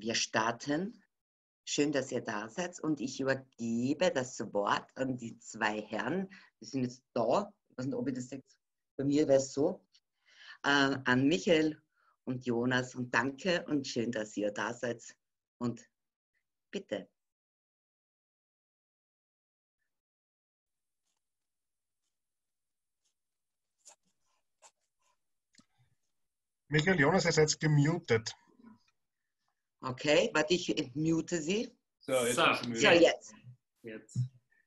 wir starten. Schön, dass ihr da seid und ich übergebe das Wort an die zwei Herren. Die sind jetzt da, ich weiß nicht, ob ich das jetzt, bei mir wäre es so, an Michael und Jonas. Und danke und schön, dass ihr da seid. Und bitte. Michael, Jonas, ihr seid gemutet. Okay, warte, ich entmute Sie. So, jetzt.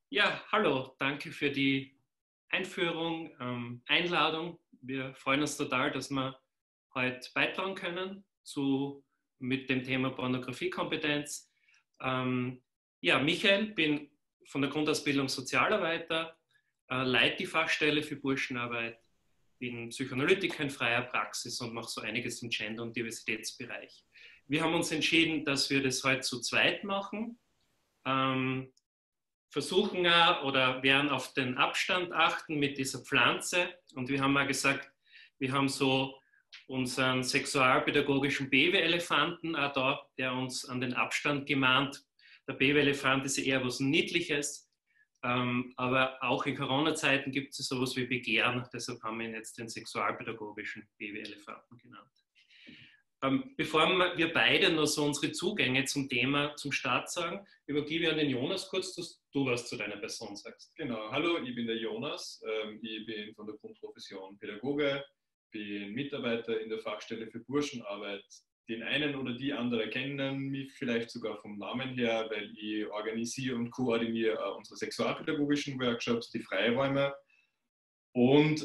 Ja, hallo, danke für die Einführung, Einladung. Wir freuen uns total, dass wir heute beitragen können mit dem Thema Pornokompetenz. Ja, Michael, bin von der Grundausbildung Sozialarbeiter, leite die Fachstelle für Burschenarbeit, bin Psychoanalytiker in freier Praxis und mache so einiges im Gender- und Diversitätsbereich. Wir haben uns entschieden, dass wir das heute zu zweit machen. Versuchen auch oder werden auf den Abstand achten mit dieser Pflanze. Und wir haben mal gesagt, wir haben so unseren sexualpädagogischen Babyelefanten auch da, der uns an den Abstand gemahnt. Der Babyelefant ist eher was Niedliches. Aber auch in Corona-Zeiten gibt es sowas wie Begehren, deshalb haben wir ihn jetzt den sexualpädagogischen Babyelefanten genannt. Bevor wir beide noch so unsere Zugänge zum Thema zum Start sagen, übergebe ich an den Jonas kurz, dass du was zu deiner Person sagst. Genau, hallo, ich bin der Jonas, ich bin von der Grundprofession Pädagoge, bin Mitarbeiter in der Fachstelle für Burschenarbeit. Den einen oder die andere kennen mich vielleicht sogar vom Namen her, weil ich organisiere und koordiniere unsere sexualpädagogischen Workshops, die Freiräume, und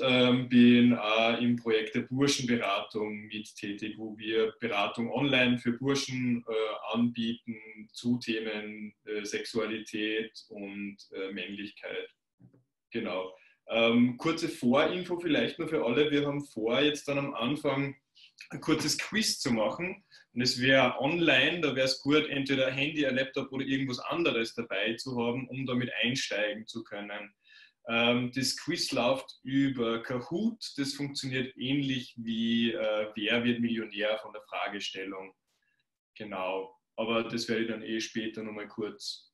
bin im Projekt der Burschenberatung mit tätig, wo wir Beratung online für Burschen anbieten zu Themen Sexualität und Männlichkeit. Genau. Kurze Vorinfo vielleicht nur für alle. Wir haben vor, jetzt dann am Anfang ein kurzes Quiz zu machen, und es wäre online, da wäre es gut, entweder ein Handy, ein Laptop oder irgendwas anderes dabei zu haben, um damit einsteigen zu können. Das Quiz läuft über Kahoot, das funktioniert ähnlich wie Wer wird Millionär von der Fragestellung. Genau, aber das werde ich dann eh später nochmal kurz,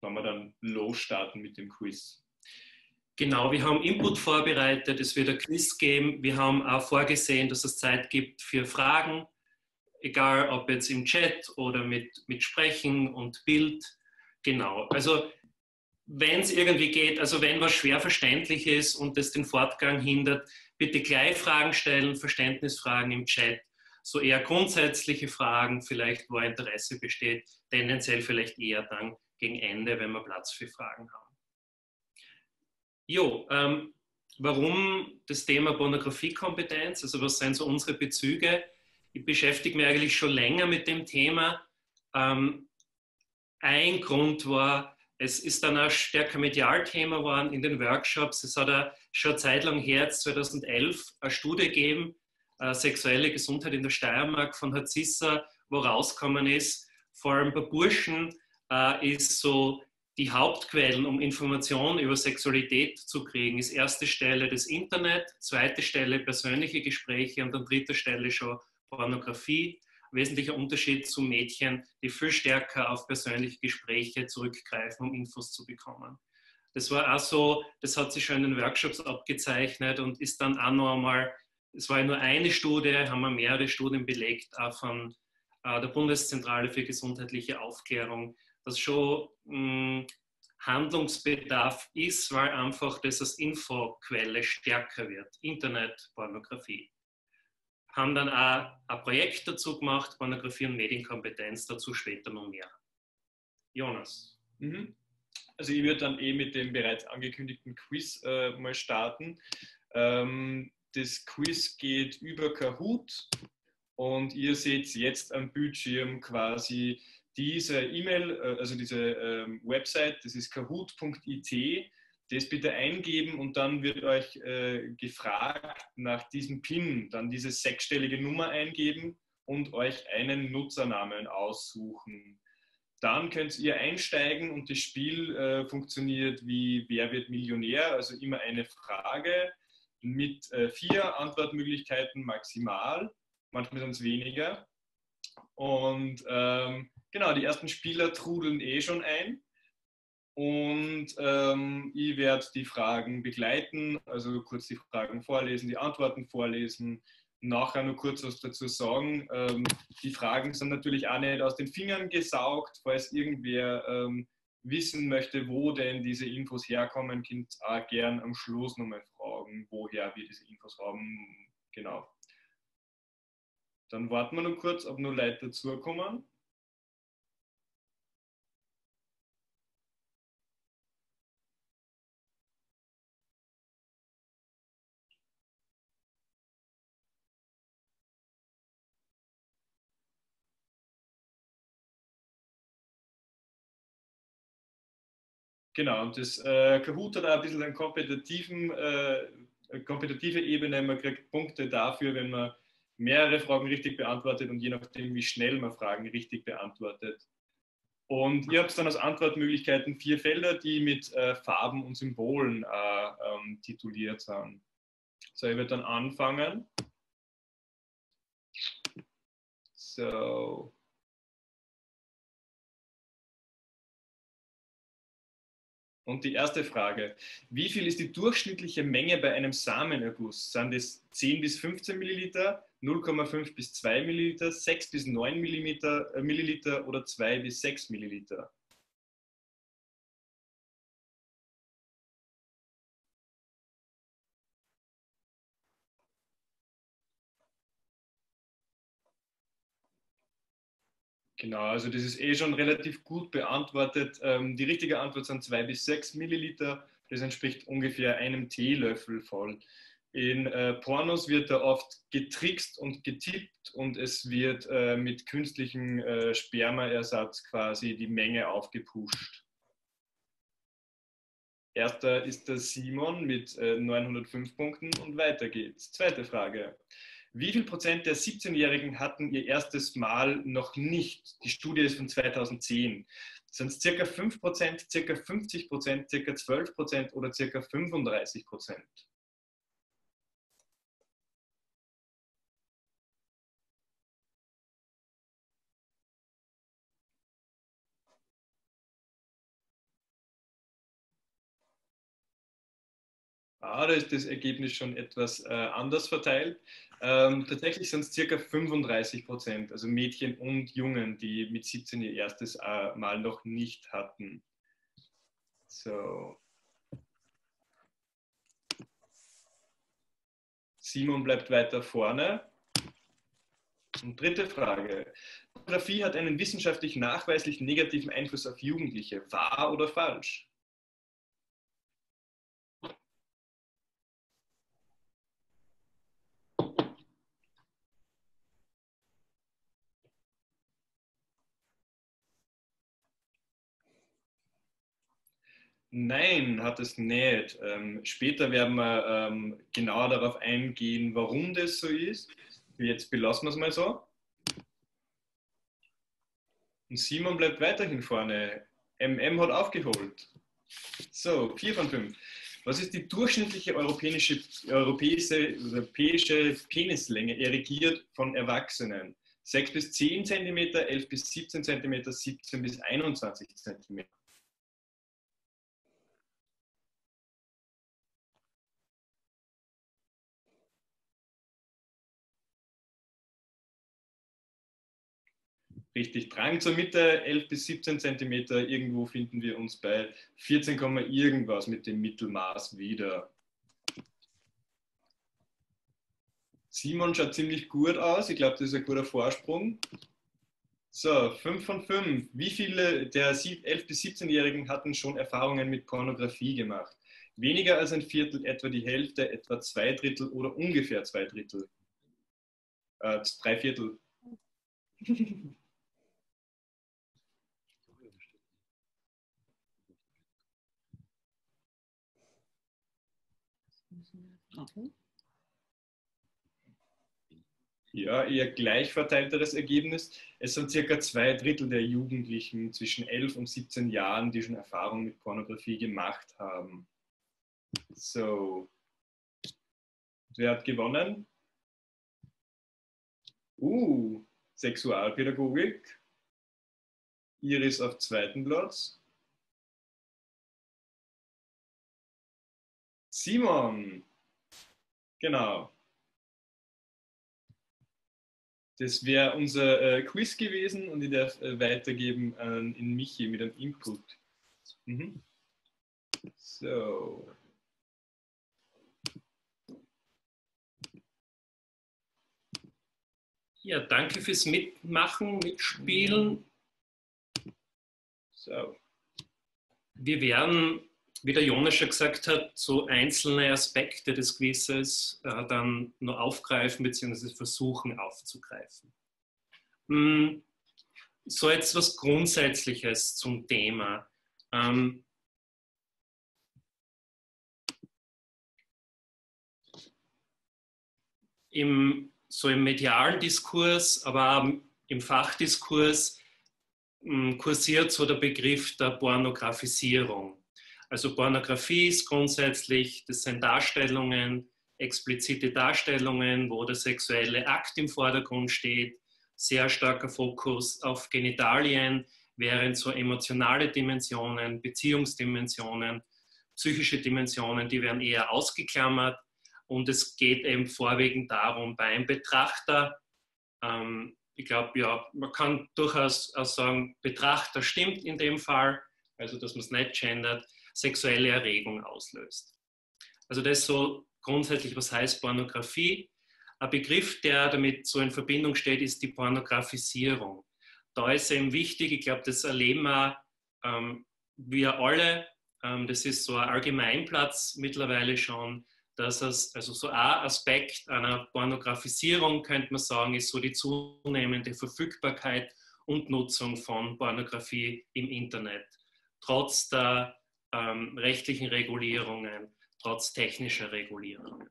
wenn wir dann losstarten mit dem Quiz. Genau, wir haben Input vorbereitet, es wird ein Quiz geben. Wir haben auch vorgesehen, dass es Zeit gibt für Fragen, egal ob jetzt im Chat oder mit Sprechen und Bild. Genau, also wenn es irgendwie geht, also wenn was schwer verständlich ist und das den Fortgang hindert, bitte gleich Fragen stellen, Verständnisfragen im Chat. So eher grundsätzliche Fragen, vielleicht wo Interesse besteht, tendenziell vielleicht eher dann gegen Ende, wenn wir Platz für Fragen haben. Jo, warum das Thema Pornokompetenz? Also was sind so unsere Bezüge? Ich beschäftige mich eigentlich schon länger mit dem Thema. Ein Grund war, es ist dann auch stärker Medialthema geworden in den Workshops. Es hat auch schon eine Zeit lang her, 2011, eine Studie gegeben, sexuelle Gesundheit in der Steiermark von Herrn Zisser, wo rausgekommen ist, vor allem bei Burschen ist so, die Hauptquellen, um Informationen über Sexualität zu kriegen, ist erste Stelle das Internet, zweite Stelle persönliche Gespräche und an dritter Stelle schon Pornografie. Ein wesentlicher Unterschied zu Mädchen, die viel stärker auf persönliche Gespräche zurückgreifen, um Infos zu bekommen. Das war auch so, das hat sich schon in den Workshops abgezeichnet und ist dann auch noch einmal, es war nur eine Studie, haben wir mehrere Studien belegt, auch von der Bundeszentrale für gesundheitliche Aufklärung, dass schon Handlungsbedarf ist, weil einfach das als Infoquelle stärker wird. Internet, Pornografie. Haben dann auch ein Projekt dazu gemacht, Pornografie und Medienkompetenz, dazu später noch mehr. Jonas. Also ich würde dann mit dem bereits angekündigten Quiz mal starten. Das Quiz geht über Kahoot und ihr seht jetzt am Bildschirm quasi diese E-Mail, also diese Website, das ist kahoot.it, das bitte eingeben und dann wird euch gefragt nach diesem PIN, dann diese 6-stellige Nummer eingeben und euch einen Nutzernamen aussuchen. Dann könnt ihr einsteigen und das Spiel funktioniert wie Wer wird Millionär, also immer eine Frage mit 4 Antwortmöglichkeiten maximal, manchmal sind es weniger. Und genau, die ersten Spieler trudeln eh schon ein. Und ich werde die Fragen begleiten, also kurz die Fragen vorlesen, die Antworten vorlesen, nachher nur kurz was dazu sagen. Die Fragen sind natürlich auch nicht aus den Fingern gesaugt, falls irgendwer wissen möchte, wo denn diese Infos herkommen, könnt ihr auch gern am Schluss nochmal fragen, woher wir diese Infos haben. Genau. Dann warten wir noch kurz, ob noch Leute dazukommen. Genau, und das Kahoot hat auch ein bisschen eine kompetitive Ebene. Man kriegt Punkte dafür, wenn man mehrere Fragen richtig beantwortet und je nachdem, wie schnell man Fragen richtig beantwortet. Und ihr habt dann als Antwortmöglichkeiten 4 Felder, die mit Farben und Symbolen tituliert sind. So, ich werde dann anfangen. So. Und die erste Frage, wie viel ist die durchschnittliche Menge bei einem Samenerguss? Sind es 10 bis 15 Milliliter, 0,5 bis 2 Milliliter, 6 bis 9 Milliliter oder 2 bis 6 Milliliter? Genau, also das ist eh schon relativ gut beantwortet. Die richtige Antwort sind 2 bis 6 Milliliter. Das entspricht ungefähr einem Teelöffel voll. In Pornos wird da oft getrickst und getippt und es wird mit künstlichem Spermaersatz quasi die Menge aufgepusht. Erster ist der Simon mit 905 Punkten und weiter geht's. Zweite Frage. Wie viel Prozent der 17-Jährigen hatten ihr erstes Mal noch nicht? Die Studie ist von 2010. Sind es ca. 5%, ca. 50%, ca. 12% oder ca. 35%? Da ist das Ergebnis schon etwas anders verteilt. Tatsächlich sind es ca. 35%, also Mädchen und Jungen, die mit 17 ihr erstes Mal noch nicht hatten. So. Simon bleibt weiter vorne. Und dritte Frage. Pornografie hat einen wissenschaftlich nachweislich negativen Einfluss auf Jugendliche. Wahr oder falsch? Nein, hat es nicht. Später werden wir genauer darauf eingehen, warum das so ist. Jetzt belassen wir es mal so. Und Simon bleibt weiterhin vorne. MM hat aufgeholt. So, 4 von 5. Was ist die durchschnittliche europäische Penislänge, erigiert von Erwachsenen? 6 bis 10 cm, 11 bis 17 cm, 17 bis 21 cm. Richtig, Drang zur Mitte, 11 bis 17 cm, irgendwo finden wir uns bei 14, irgendwas mit dem Mittelmaß wieder. Simon schaut ziemlich gut aus, ich glaube, das ist ein guter Vorsprung. So, 5 von 5. Wie viele der 11 bis 17-Jährigen hatten schon Erfahrungen mit Pornografie gemacht? Weniger als ein Viertel, etwa die Hälfte, etwa 2 Drittel oder ungefähr 2 Drittel. 3 Viertel. Okay. Ja, eher gleich verteilteres Ergebnis. Es sind ca. 2 Drittel der Jugendlichen zwischen 11 und 17 Jahren, die schon Erfahrung mit Pornografie gemacht haben. So. Wer hat gewonnen? Sexualpädagogik, Iris auf zweiten Platz, Simon, genau. Das wäre unser Quiz gewesen und ich darf weitergeben an Michi mit einem Input. Mhm. So. Ja, danke fürs Mitmachen, Mitspielen. So. Wir werden, wie der Jonas schon gesagt hat, so einzelne Aspekte des Quizzes dann nur aufgreifen bzw. versuchen aufzugreifen. So etwas Grundsätzliches zum Thema. Im medialen Diskurs, aber auch im Fachdiskurs kursiert so der Begriff der Pornografisierung. Also Pornografie ist grundsätzlich, das sind Darstellungen, explizite Darstellungen, wo der sexuelle Akt im Vordergrund steht, sehr starker Fokus auf Genitalien, während so emotionale Dimensionen, Beziehungsdimensionen, psychische Dimensionen, die werden eher ausgeklammert. Und es geht eben vorwiegend darum, beim Betrachter, ich glaube, ja, man kann durchaus auch sagen, Betrachter stimmt in dem Fall, also dass man es nicht gendert, sexuelle Erregung auslöst. Also das ist so grundsätzlich, was heißt Pornografie. Ein Begriff, der damit so in Verbindung steht, ist die Pornografisierung. Da ist eben wichtig, ich glaube, das erleben wir alle, das ist so ein Allgemeinplatz mittlerweile schon, dass es, also so ein Aspekt einer Pornografisierung, könnte man sagen, ist so die zunehmende Verfügbarkeit und Nutzung von Pornografie im Internet, trotz der rechtlichen Regulierungen, trotz technischer Regulierungen.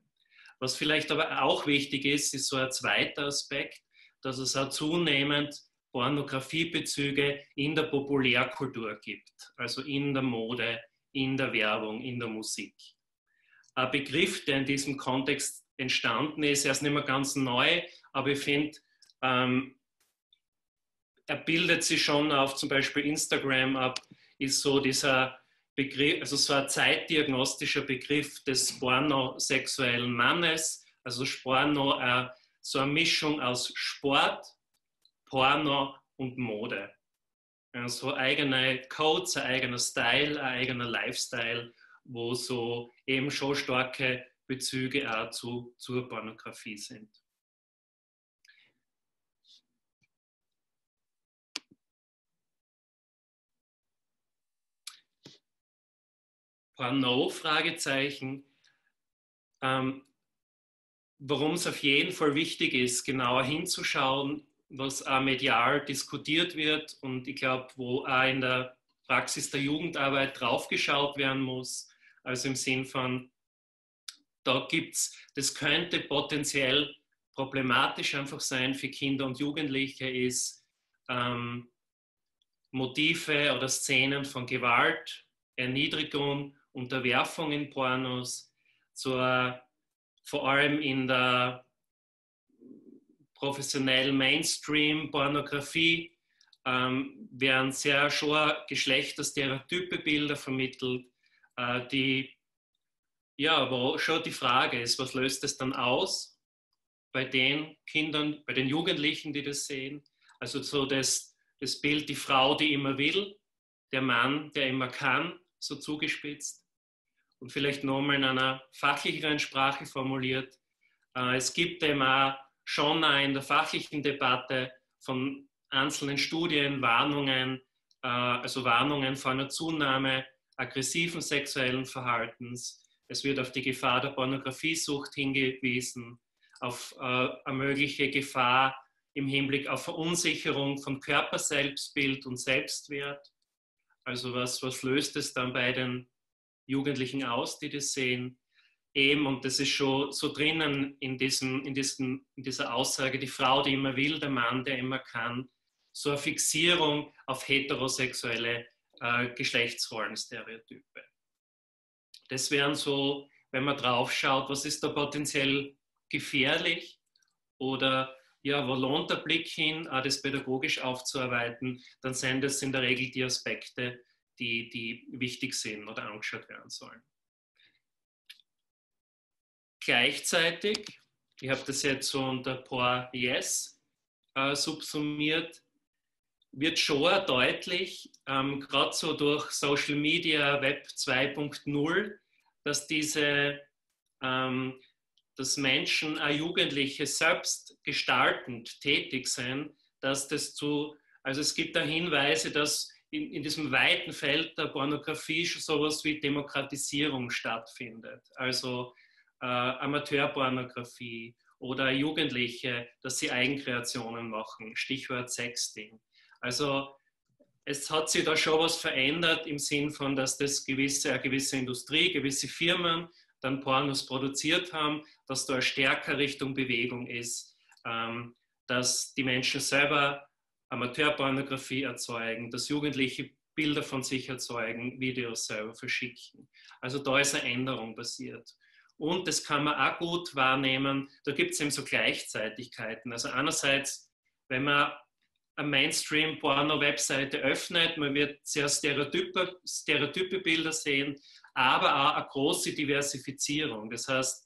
Was vielleicht aber auch wichtig ist, ist so ein zweiter Aspekt, dass es auch zunehmend Pornografiebezüge in der Populärkultur gibt, also in der Mode, in der Werbung, in der Musik. Ein Begriff, der in diesem Kontext entstanden ist, er ist nicht mehr ganz neu, aber ich finde, er bildet sich schon auf zum Beispiel Instagram ab, ist so dieser Begriff, also so ein zeitdiagnostischer Begriff des pornosexuellen Mannes, also Sporno, so eine Mischung aus Sport, Porno und Mode. So also eigene Codes, ein eigener Style, ein eigener Lifestyle, wo so eben schon starke Bezüge auch zur Pornografie sind. Porno? Fragezeichen. Warum es auf jeden Fall wichtig ist, genauer hinzuschauen, was auch medial diskutiert wird und ich glaube, wo auch in der Praxis der Jugendarbeit draufgeschaut werden muss. Also im Sinn von, da gibt's, das könnte potenziell problematisch einfach sein für Kinder und Jugendliche, ist Motive oder Szenen von Gewalt, Erniedrigung, Unterwerfung in Pornos, vor allem in der professionellen Mainstream-Pornografie werden sehr schon geschlechterstereotype Bilder vermittelt, wo schon die Frage ist, was löst das dann aus bei den Kindern, bei den Jugendlichen, die das sehen? Also so das Bild, die Frau, die immer will, der Mann, der immer kann, so zugespitzt. Und vielleicht nochmal in einer fachlicheren Sprache formuliert. Es gibt immer schon in der fachlichen Debatte von einzelnen Studien Warnungen, also Warnungen vor einer Zunahme aggressiven sexuellen Verhaltens. Es wird auf die Gefahr der Pornografiesucht hingewiesen, auf eine mögliche Gefahr im Hinblick auf Verunsicherung von Körperselbstbild und Selbstwert. Also was löst es dann bei den Jugendlichen aus, die das sehen? Eben, und das ist schon so drinnen in dieser Aussage, die Frau, die immer will, der Mann, der immer kann, so eine Fixierung auf heterosexuelle Geschlechtsrollenstereotype. Das wären so, wenn man drauf schaut, was ist da potenziell gefährlich oder ja, wo lohnt der Blick hin, das pädagogisch aufzuarbeiten, dann sind das in der Regel die Aspekte, die wichtig sind oder angeschaut werden sollen. Gleichzeitig, ich habe das jetzt so unter Por Yes subsumiert, wird schon deutlich, gerade so durch Social Media Web 2.0, dass dass Menschen, auch Jugendliche, selbst gestaltend tätig sind, dass das also es gibt da Hinweise, dass in diesem weiten Feld der Pornografie schon sowas wie Demokratisierung stattfindet. Also Amateurpornografie oder Jugendliche, dass sie Eigenkreationen machen, Stichwort Sexting. Also es hat sich da schon was verändert im Sinn von, dass das eine gewisse Industrie, gewisse Firmen dann Pornos produziert haben, dass da stärker Richtung Bewegung ist, dass die Menschen selber Amateurpornografie erzeugen, dass Jugendliche Bilder von sich erzeugen, Videos selber verschicken. Also da ist eine Änderung passiert. Und das kann man auch gut wahrnehmen, da gibt es eben so Gleichzeitigkeiten. Also einerseits, wenn man eine Mainstream-Porno-Webseite öffnet, man wird sehr stereotype Bilder sehen, aber auch eine große Diversifizierung. Das heißt,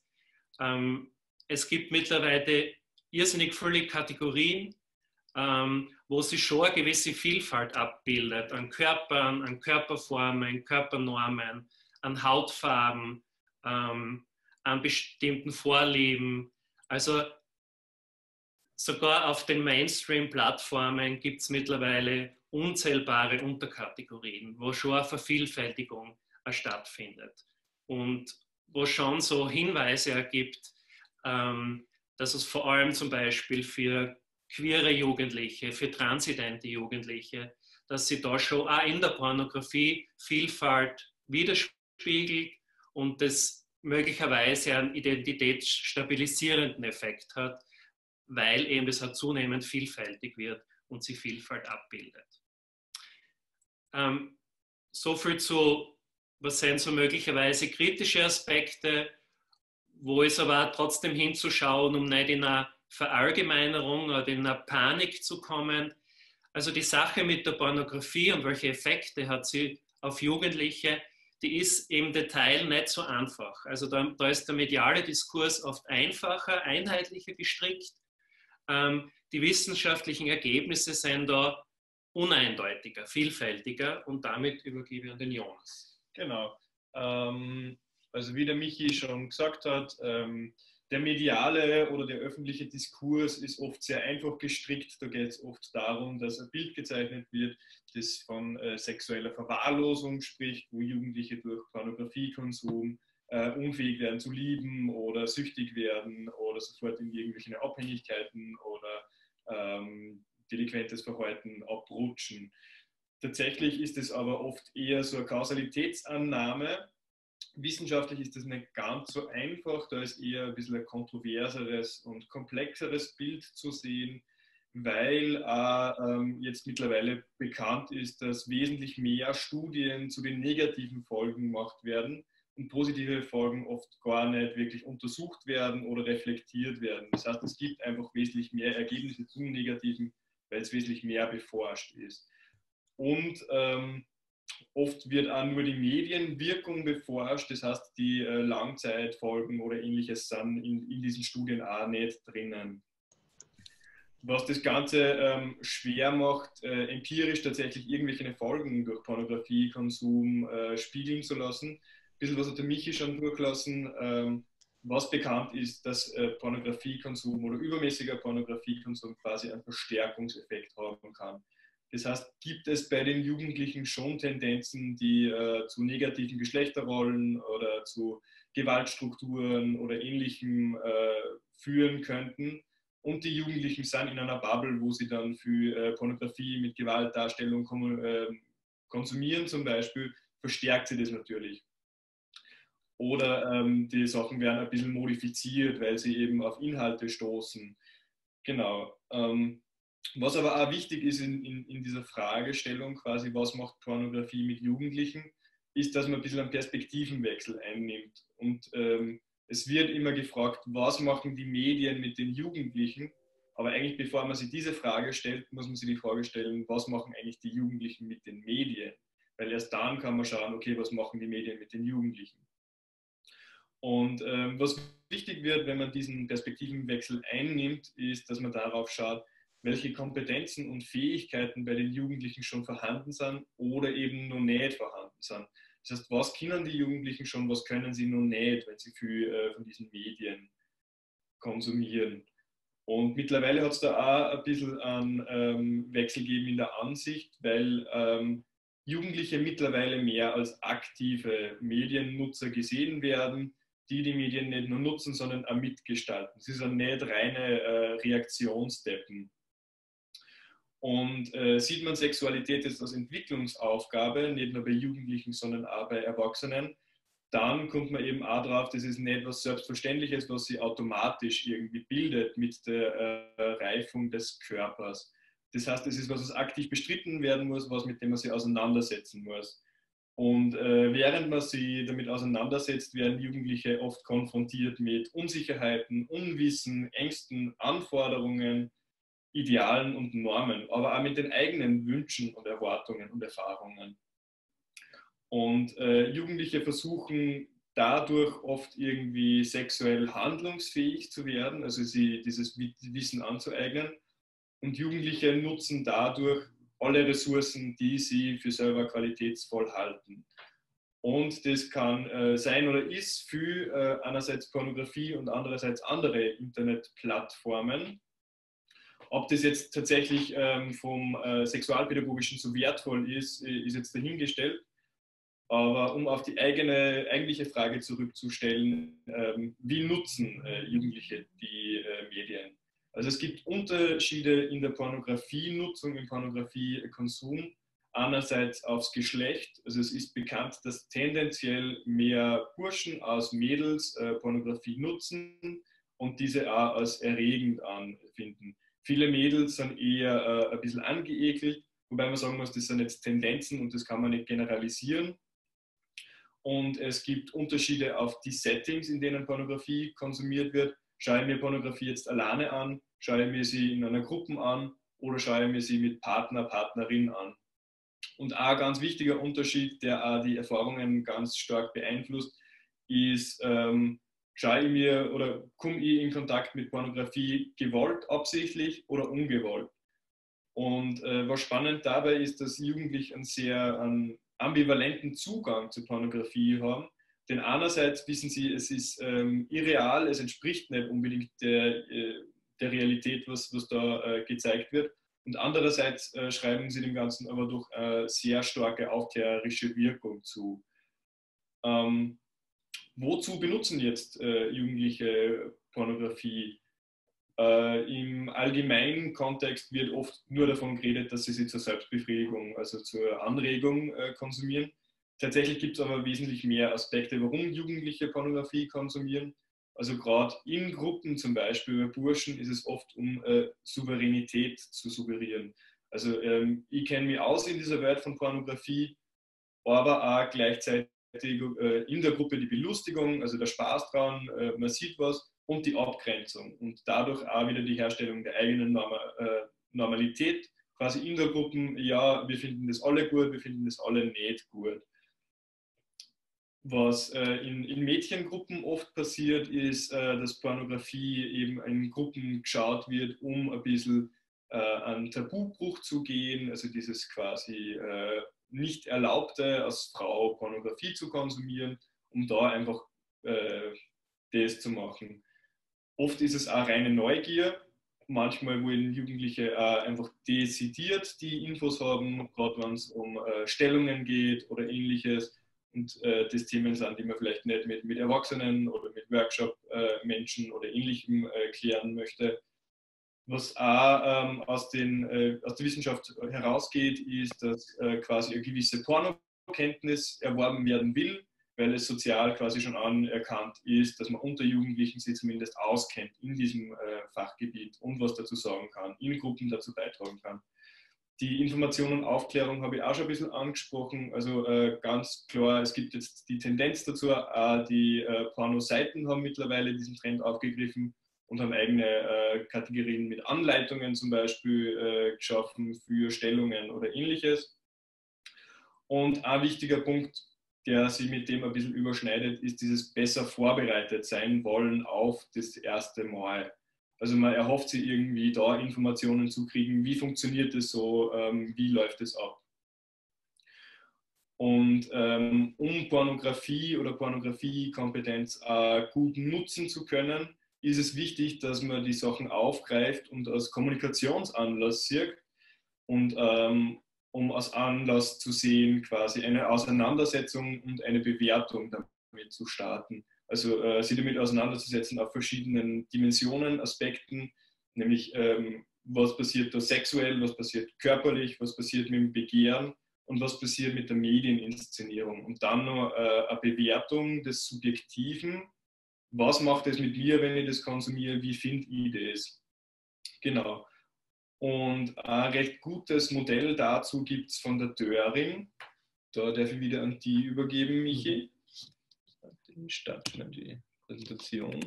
es gibt mittlerweile irrsinnig viele Kategorien, wo sich schon eine gewisse Vielfalt abbildet an Körpern, an Körperformen, Körpernormen, an Hautfarben, an bestimmten Vorlieben. Also sogar auf den Mainstream-Plattformen gibt es mittlerweile unzählbare Unterkategorien, wo schon eine Vervielfältigung stattfindet und wo schon so Hinweise ergibt, dass es vor allem zum Beispiel für queere Jugendliche, für transidente Jugendliche, dass sie da schon auch in der Pornografie Vielfalt widerspiegelt und das möglicherweise einen identitätsstabilisierenden Effekt hat, weil eben das halt zunehmend vielfältig wird und sie Vielfalt abbildet. So viel zu, was sind so möglicherweise kritische Aspekte, wo es aber auch trotzdem hinzuschauen, um nicht in eine Verallgemeinerung oder in eine Panik zu kommen. Also die Sache mit der Pornografie und welche Effekte hat sie auf Jugendliche, die ist im Detail nicht so einfach. Also da ist der mediale Diskurs oft einfacher, einheitlicher gestrickt. Die wissenschaftlichen Ergebnisse sind da uneindeutiger, vielfältiger und damit übergebe ich an den Jonas. Genau. Also wie der Michi schon gesagt hat, der mediale oder der öffentliche Diskurs ist oft sehr einfach gestrickt. Da geht es oft darum, dass ein Bild gezeichnet wird, das von sexueller Verwahrlosung spricht, wo Jugendliche durch Pornografiekonsum unfähig werden zu lieben oder süchtig werden oder sofort in irgendwelche Abhängigkeiten oder delinquentes Verhalten abrutschen. Tatsächlich ist es aber oft eher so eine Kausalitätsannahme. Wissenschaftlich ist das nicht ganz so einfach, da ist eher ein bisschen ein kontroverseres und komplexeres Bild zu sehen, weil jetzt mittlerweile bekannt ist, dass wesentlich mehr Studien zu den negativen Folgen gemacht werden und positive Folgen oft gar nicht wirklich untersucht werden oder reflektiert werden. Das heißt, es gibt einfach wesentlich mehr Ergebnisse zum Negativen, weil es wesentlich mehr beforscht ist. Und oft wird auch nur die Medienwirkung beforscht, das heißt, die Langzeitfolgen oder ähnliches sind in diesen Studien auch nicht drinnen. Was das Ganze schwer macht, empirisch tatsächlich irgendwelche Folgen durch Pornografiekonsum spiegeln zu lassen. Ein bisschen was hat der Michi schon durchgelassen. Was bekannt ist, dass Pornografiekonsum oder übermäßiger Pornografiekonsum quasi einen Verstärkungseffekt haben kann. Das heißt, gibt es bei den Jugendlichen schon Tendenzen, die zu negativen Geschlechterrollen oder zu Gewaltstrukturen oder Ähnlichem führen könnten. Und die Jugendlichen sind in einer Bubble, wo sie dann für Pornografie mit Gewaltdarstellung konsumieren zum Beispiel, verstärkt sie das natürlich. Oder die Sachen werden ein bisschen modifiziert, weil sie eben auf Inhalte stoßen. Genau. Was aber auch wichtig ist in dieser Fragestellung, quasi, was macht Pornografie mit Jugendlichen, ist, dass man ein bisschen einen Perspektivenwechsel einnimmt. Und es wird immer gefragt, was machen die Medien mit den Jugendlichen? Aber eigentlich, bevor man sich diese Frage stellt, muss man sich die Frage stellen, was machen eigentlich die Jugendlichen mit den Medien? Weil erst dann kann man schauen, okay, was machen die Medien mit den Jugendlichen? Und was wichtig wird, wenn man diesen Perspektivenwechsel einnimmt, ist, dass man darauf schaut, welche Kompetenzen und Fähigkeiten bei den Jugendlichen schon vorhanden sind oder eben noch nicht vorhanden sind. Das heißt, was können die Jugendlichen schon, was können sie noch nicht, wenn sie viel von diesen Medien konsumieren. Und mittlerweile hat es da auch ein bisschen einen Wechsel gegeben in der Ansicht, weil Jugendliche mittlerweile mehr als aktive Mediennutzer gesehen werden, die die Medien nicht nur nutzen, sondern auch mitgestalten. Sie sind nicht reine Reaktionsdeppen. Und sieht man Sexualität jetzt als Entwicklungsaufgabe, nicht nur bei Jugendlichen, sondern auch bei Erwachsenen, dann kommt man eben auch drauf, das ist nicht was Selbstverständliches, was sie automatisch irgendwie bildet mit der Reifung des Körpers. Das heißt, es ist was aktiv bestritten werden muss, was mit dem man sich auseinandersetzen muss. Und während man sich damit auseinandersetzt, werden Jugendliche oft konfrontiert mit Unsicherheiten, Unwissen, Ängsten, Anforderungen, Idealen und Normen, aber auch mit den eigenen Wünschen und Erwartungen und Erfahrungen. Und Jugendliche versuchen dadurch oft irgendwie sexuell handlungsfähig zu werden, also sie dieses Wissen anzueignen. Und Jugendliche nutzen dadurch alle Ressourcen, die sie für selber qualitätsvoll halten. Und das kann sein oder ist für einerseits Pornografie und andererseits andere Internetplattformen. Ob das jetzt tatsächlich vom Sexualpädagogischen so wertvoll ist, ist jetzt dahingestellt. Aber um auf die eigentliche Frage zurückzustellen, wie nutzen Jugendliche die Medien? Also es gibt Unterschiede in der Pornografienutzung, im Pornografiekonsum. Einerseits aufs Geschlecht. Also es ist bekannt, dass tendenziell mehr Burschen als Mädels Pornografie nutzen und diese auch als erregend anfinden. Viele Mädels sind eher ein bisschen angeekelt, wobei man sagen muss, das sind jetzt Tendenzen und das kann man nicht generalisieren. Und es gibt Unterschiede auf die Settings, in denen Pornografie konsumiert wird. Schaue ich mir Pornografie jetzt alleine an, schaue ich mir sie in einer Gruppe an oder schaue ich mir sie mit Partner, Partnerin an. Und ein ganz wichtiger Unterschied, der auch die Erfahrungen ganz stark beeinflusst, ist, schaue ich mir oder komme ich in Kontakt mit Pornografie gewollt, absichtlich oder ungewollt. Und was spannend dabei ist, dass Jugendliche einen sehr ambivalenten Zugang zu Pornografie haben. Denn einerseits wissen sie, es ist irreal, es entspricht nicht unbedingt der Realität, was da gezeigt wird. Und andererseits schreiben sie dem Ganzen aber durch sehr starke aufklärerische Wirkung zu. Wozu benutzen jetzt Jugendliche Pornografie? Im allgemeinen Kontext wird oft nur davon geredet, dass sie zur Selbstbefriedigung, also zur Anregung konsumieren. Tatsächlich gibt es aber wesentlich mehr Aspekte, warum Jugendliche Pornografie konsumieren. Also gerade in Gruppen zum Beispiel, bei Burschen ist es oft, um Souveränität zu suggerieren. Also ich kenne mich aus in dieser Welt von Pornografie, aber auch gleichzeitig in der Gruppe die Belustigung, also der Spaß dran, man sieht was, und die Abgrenzung. Und dadurch auch wieder die Herstellung der eigenen Normalität, quasi in der Gruppe, ja, wir finden das alle gut, wir finden das alle nicht gut. Was in Mädchengruppen oft passiert, ist, dass Pornografie eben in Gruppen geschaut wird, um ein bisschen an Tabubruch zu gehen, also dieses quasi nicht erlaubte, als Frau Pornografie zu konsumieren, um da einfach das zu machen. Oft ist es auch reine Neugier, manchmal wollen Jugendliche einfach dezidiert die Infos haben, gerade wenn es um Stellungen geht oder ähnliches. Und das Themen sind, die man vielleicht nicht mit Erwachsenen oder mit Workshop-Menschen oder Ähnlichem klären möchte. Was auch aus der Wissenschaft herausgeht, ist, dass quasi eine gewisse Pornokenntnis erworben werden will, weil es sozial quasi schon anerkannt ist, dass man unter Jugendlichen sie zumindest auskennt in diesem Fachgebiet und was dazu sagen kann, in Gruppen dazu beitragen kann. Die Information und Aufklärung habe ich auch schon ein bisschen angesprochen. Also ganz klar, es gibt jetzt die Tendenz dazu, die Porno-Seiten haben mittlerweile diesen Trend aufgegriffen und haben eigene Kategorien mit Anleitungen zum Beispiel geschaffen für Stellungen oder ähnliches. Und ein wichtiger Punkt, der sich mit dem ein bisschen überschneidet, ist dieses besser vorbereitet sein wollen auf das erste Mal. Also man erhofft sich irgendwie da Informationen zu kriegen, wie funktioniert das so, wie läuft das ab. Und um Pornografie oder Pornografiekompetenz gut nutzen zu können, ist es wichtig, dass man die Sachen aufgreift und als Kommunikationsanlass sieht und um als Anlass zu sehen, quasi eine Auseinandersetzung und eine Bewertung damit zu starten. Also sich damit auseinanderzusetzen auf verschiedenen Dimensionen, Aspekten, nämlich was passiert da sexuell, was passiert körperlich, was passiert mit dem Begehren und was passiert mit der Medieninszenierung. Und dann noch eine Bewertung des Subjektiven. Was macht es mit mir, wenn ich das konsumiere? Wie finde ich das? Genau. Und ein recht gutes Modell dazu gibt es von der Döring. Da darf ich wieder an die übergeben, Michi. Starten die Präsentation.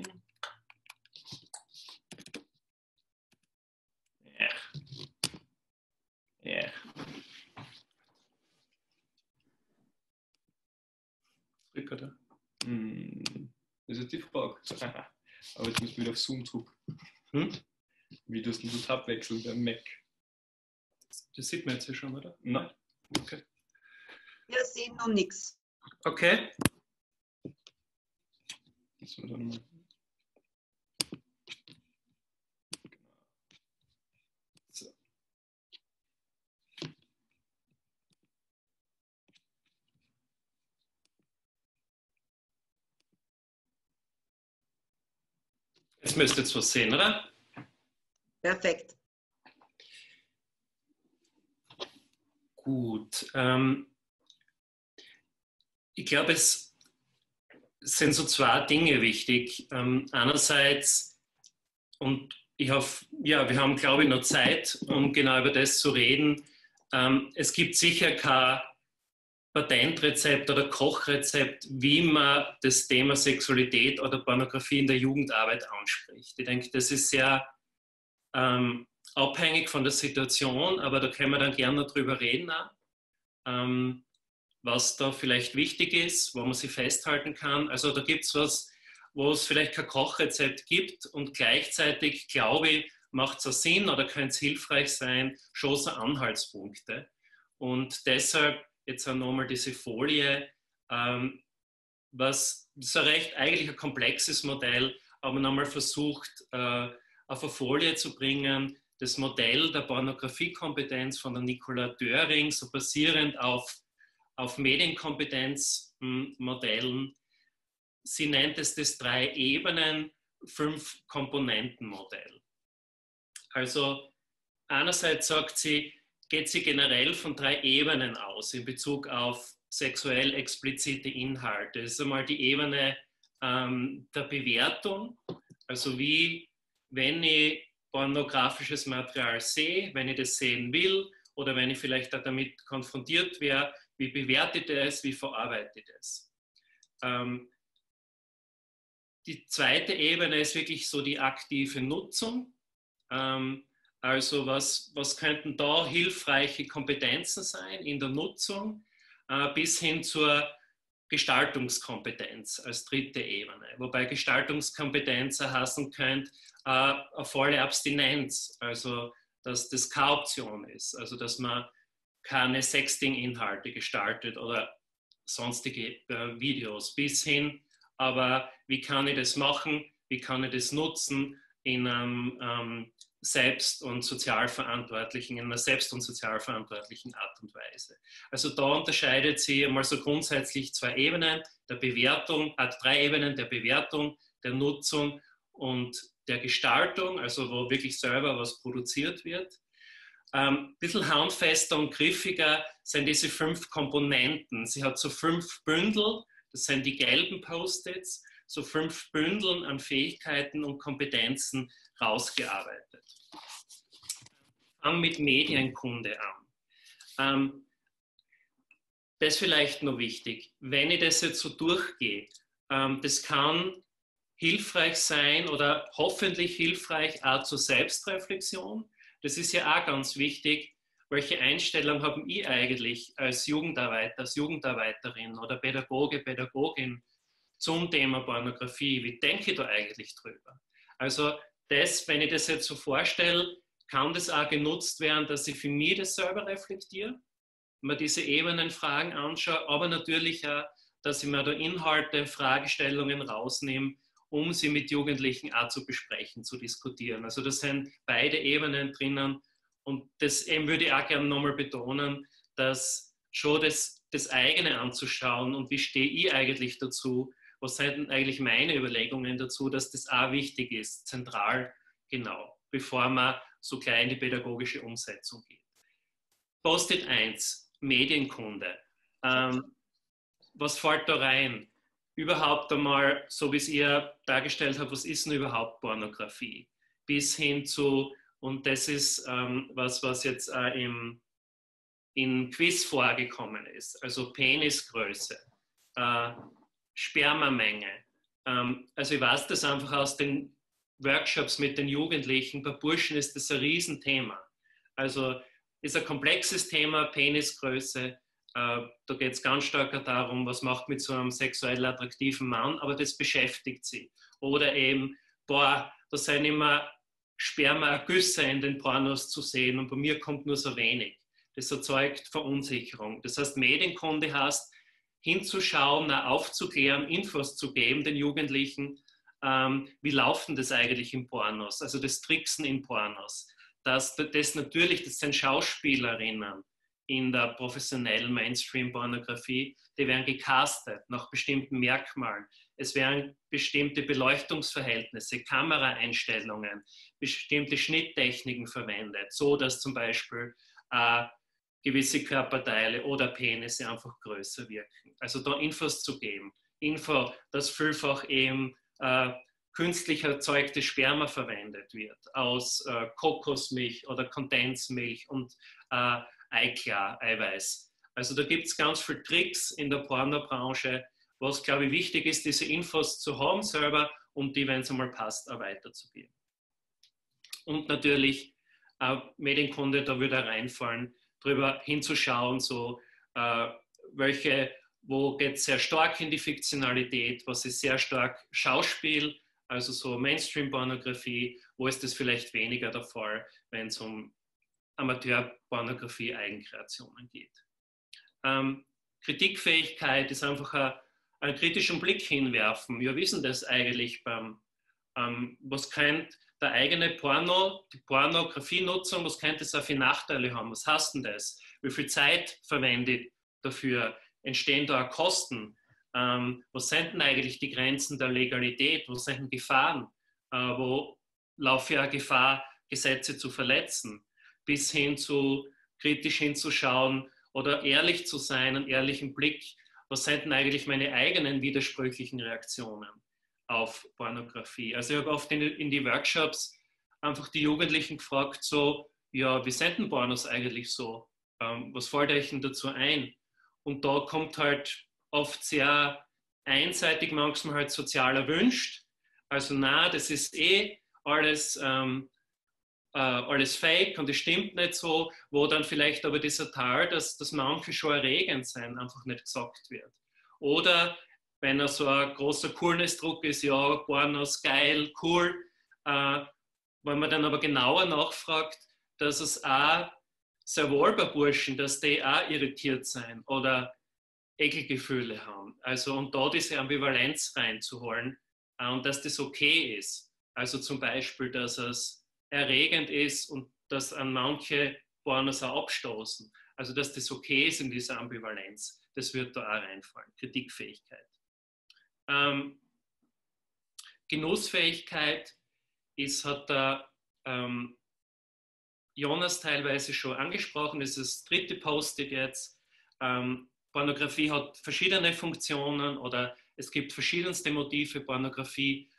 Ja. Ja. Zurück, oder? Das ist die Frage. Aber jetzt müssen wir wieder auf Zoom zurück. Wie du es denn das Tab wechseln beim Mac? Das sieht man jetzt hier schon, oder? Nein. Okay. Wir sehen noch nichts. Okay. So. Jetzt müsst ihr was sehen, oder? Perfekt. Gut. Ich glaube, es sind so zwei Dinge wichtig. Einerseits, und ich hoffe, ja, wir haben, glaube ich, noch Zeit, um genau über das zu reden. Es gibt sicher kein Patentrezept oder Kochrezept, wie man das Thema Sexualität oder Pornografie in der Jugendarbeit anspricht. Ich denke, das ist sehr abhängig von der Situation, aber da können wir dann gerne drüber reden, was da vielleicht wichtig ist, wo man sich festhalten kann. Also da gibt es was, wo es vielleicht kein Kochrezept gibt und gleichzeitig, glaube ich, macht es auch Sinn oder könnte es hilfreich sein, schon so Anhaltspunkte. Und deshalb jetzt auch nochmal diese Folie, was so recht eigentlich ein komplexes Modell, aber nochmal versucht, auf eine Folie zu bringen, das Modell der Pornografiekompetenz von der Nicola Döring, so basierend auf Medienkompetenzmodellen. Sie nennt es das 3-Ebenen-5-Komponenten-Modell. Also einerseits sagt sie, geht sie generell von 3 Ebenen aus in Bezug auf sexuell explizite Inhalte. Das ist einmal die Ebene der Bewertung, also wie, wenn ich pornografisches Material sehe, wenn ich das sehen will oder wenn ich vielleicht auch damit konfrontiert wäre, wie bewerte ich das, wie verarbeite ich das? Die zweite Ebene ist wirklich so die aktive Nutzung. Also was könnten da hilfreiche Kompetenzen sein in der Nutzung bis hin zur Gestaltungskompetenz als dritte Ebene. Wobei Gestaltungskompetenz heißen könnte eine volle Abstinenz, also dass das keine Option ist, also dass man keine Sexting-Inhalte gestaltet oder sonstige Videos bis hin, aber wie kann ich das machen, wie kann ich das nutzen in einem selbst- und sozialverantwortlichen Art und Weise. Also da unterscheidet sie einmal so grundsätzlich 2 Ebenen der Bewertung, 3 Ebenen der Bewertung, der Nutzung und der Gestaltung, also wo wirklich selber was produziert wird. Ein bisschen handfester und griffiger sind diese 5 Komponenten. Sie hat so 5 Bündel, das sind die gelben Post-its, so 5 Bündeln an Fähigkeiten und Kompetenzen rausgearbeitet. Fangen mit Medienkunde an. Das ist vielleicht noch wichtig. Wenn ich das jetzt so durchgehe, das kann hilfreich sein oder hoffentlich hilfreich auch zur Selbstreflexion. Das ist ja auch ganz wichtig. Welche Einstellung habe ich eigentlich als Jugendarbeiter, als Jugendarbeiterin oder Pädagoge, Pädagogin zum Thema Pornografie? Wie denke ich da eigentlich drüber? Also das, wenn ich das jetzt so vorstelle, kann das auch genutzt werden, dass ich für mich das selber reflektiere, mir diese Ebenenfragen anschaue, aber natürlich auch, dass ich mir da Inhalte, Fragestellungen rausnehme, um sie mit Jugendlichen auch zu besprechen, zu diskutieren. Also das sind beide Ebenen drinnen. Und das eben würde ich auch gerne nochmal betonen, dass schon das eigene anzuschauen und wie stehe ich eigentlich dazu, was sind denn eigentlich meine Überlegungen dazu, dass das auch wichtig ist, zentral, genau, bevor man so klein in die pädagogische Umsetzung geht. Post-it 1, Medienkunde. Was fällt da rein? Überhaupt einmal, so wie es ihr dargestellt habt, was ist denn überhaupt Pornografie? Bis hin zu, und das ist was jetzt im Quiz vorgekommen ist, also Penisgröße, Spermamenge. Also ich weiß das einfach aus den Workshops mit den Jugendlichen, bei Burschen ist das ein Riesenthema. Also ist ein komplexes Thema, Penisgröße. Da geht es ganz stark darum, was macht mit so einem sexuell attraktiven Mann, aber das beschäftigt sie. Oder eben, boah, da sind immer Sperma-Ergüsse in den Pornos zu sehen und bei mir kommt nur so wenig. Das erzeugt Verunsicherung. Das heißt, Medienkunde heißt, hinzuschauen, aufzuklären, Infos zu geben den Jugendlichen, wie laufen das eigentlich in Pornos, also das Tricksen in Pornos. Das natürlich, das sind Schauspielerinnen in der professionellen Mainstream-Pornografie, die werden gecastet nach bestimmten Merkmalen. Es werden bestimmte Beleuchtungsverhältnisse, Kameraeinstellungen, bestimmte Schnitttechniken verwendet, so dass zum Beispiel gewisse Körperteile oder Penisse einfach größer wirken. Also da Infos zu geben. Info, dass vielfach eben künstlich erzeugtes Sperma verwendet wird aus Kokosmilch oder Kondensmilch und Eiklar, Eiweiß. Also da gibt es ganz viele Tricks in der Pornobranche, was, glaube ich, wichtig ist, diese Infos zu haben selber, um die, wenn es einmal passt, auch weiterzugeben. Und natürlich Medienkunde, da würde reinfallen, drüber hinzuschauen, so wo geht es sehr stark in die Fiktionalität, was ist sehr stark Schauspiel, also so Mainstream-Pornografie, wo ist das vielleicht weniger der Fall, wenn es um Amateurpornografie-Eigenkreationen geht. Kritikfähigkeit ist einfach einen kritischen Blick hinwerfen. Wir wissen das eigentlich beim, was könnte der eigene Porno, die Pornografie-Nutzung, was könnte das auch für Nachteile haben? Was heißt denn das? Wie viel Zeit verwende ich dafür? Entstehen da auch Kosten? Was sind denn eigentlich die Grenzen der Legalität? Wo sind denn Gefahren? Wo laufe ich auch Gefahr, Gesetze zu verletzen? Bis hin zu kritisch hinzuschauen oder ehrlich zu sein, einen ehrlichen Blick. Was sind denn eigentlich meine eigenen widersprüchlichen Reaktionen auf Pornografie? Also ich habe oft in die Workshops einfach die Jugendlichen gefragt, so, ja, wie sind denn Pornos eigentlich so? Was fällt euch denn dazu ein? Und da kommt halt oft sehr einseitig manchmal halt sozial erwünscht. Also na, das ist eh alles... alles fake und es stimmt nicht so, wo dann vielleicht aber dieser Teil, dass manche schon erregend sein, einfach nicht gesagt wird. Oder wenn er so ein großer Coolness-Druck ist, ja, Pornos, geil, cool, wenn man dann aber genauer nachfragt, dass es auch sehr wohl bei Burschen, dass die auch irritiert sein oder Ekelgefühle haben. Also und da diese Ambivalenz reinzuholen und dass das okay ist. Also zum Beispiel, dass es erregend ist und dass an manche Pornos auch abstoßen. Also dass das okay ist in dieser Ambivalenz, das wird da auch reinfallen. Kritikfähigkeit. Genussfähigkeit hat der Jonas teilweise schon angesprochen, das ist das dritte Post-it jetzt. Pornografie hat verschiedene Funktionen oder es gibt verschiedenste Motive, Pornografie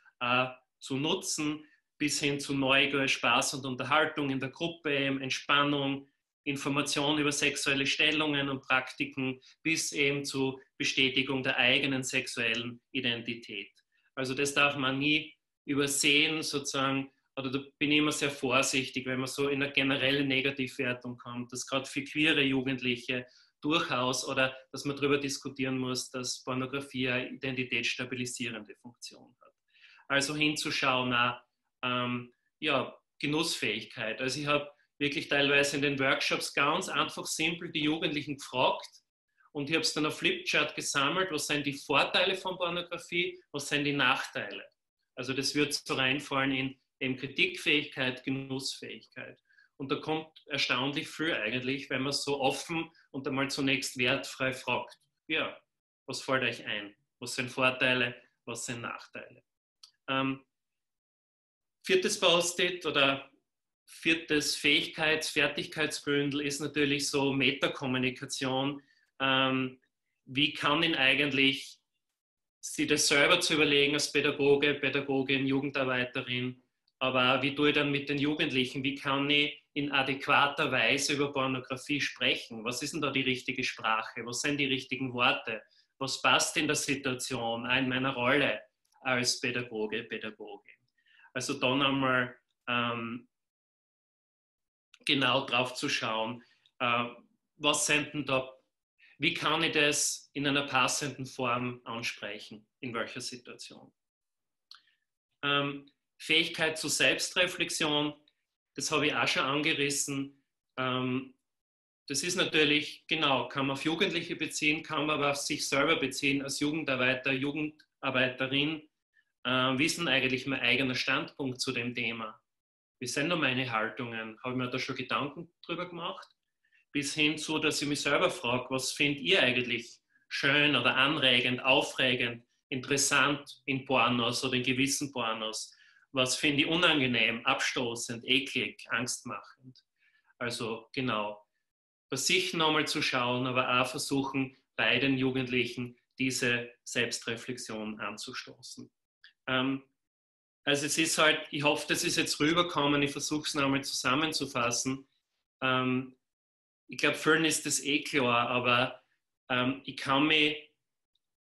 zu nutzen. Bis hin zu Neugier, Spaß und Unterhaltung in der Gruppe, Entspannung, Information über sexuelle Stellungen und Praktiken, bis eben zu Bestätigung der eigenen sexuellen Identität. Also das darf man nie übersehen sozusagen, oder da bin ich immer sehr vorsichtig, wenn man so in eine generelle Negativwertung kommt, dass gerade für queere Jugendliche durchaus, oder dass man darüber diskutieren muss, dass Pornografie eine identitätsstabilisierende Funktion hat. Also hinzuschauen, auch, ja, Genussfähigkeit. Also ich habe wirklich teilweise in den Workshops ganz einfach simpel die Jugendlichen gefragt und ich habe es dann auf Flipchart gesammelt, was sind die Vorteile von Pornografie, was sind die Nachteile. Also das wird so reinfallen in eben Kritikfähigkeit, Genussfähigkeit. Und da kommt erstaunlich viel eigentlich, wenn man so offen und einmal zunächst wertfrei fragt. Ja, was fällt euch ein? Was sind Vorteile? Was sind Nachteile? Viertes Post-it oder viertes Fertigkeitsbündel ist natürlich so Metakommunikation. Wie kann ihn eigentlich sich das selber zu überlegen als Pädagoge, Pädagogin, Jugendarbeiterin, aber wie tue ich dann mit den Jugendlichen, wie kann ich in adäquater Weise über Pornografie sprechen? Was ist denn da die richtige Sprache? Was sind die richtigen Worte? Was passt in der Situation, auch in meiner Rolle als Pädagoge, Pädagogin? Also dann einmal genau drauf zu schauen, was sind denn da, wie kann ich das in einer passenden Form ansprechen, in welcher Situation? Fähigkeit zur Selbstreflexion, das habe ich auch schon angerissen. Das ist natürlich, genau, kann man auf Jugendliche beziehen, kann man aber auf sich selber beziehen, als Jugendarbeiter, Jugendarbeiterin. Wie ist denn eigentlich mein eigener Standpunkt zu dem Thema? Wie sind da meine Haltungen? Habe ich mir da schon Gedanken drüber gemacht? Bis hin zu, dass ich mich selber frage, was findet ihr eigentlich schön oder anregend, aufregend, interessant in Pornos oder in gewissen Pornos? Was finde ich unangenehm, abstoßend, eklig, angstmachend? Also genau, bei sich nochmal zu schauen, aber auch versuchen, bei den Jugendlichen diese Selbstreflexion anzustoßen. Also es ist halt, ich hoffe, das ist jetzt rübergekommen, ich versuche es nochmal zusammenzufassen. Ich glaube, vielen ist das eh klar, aber ich kann mich,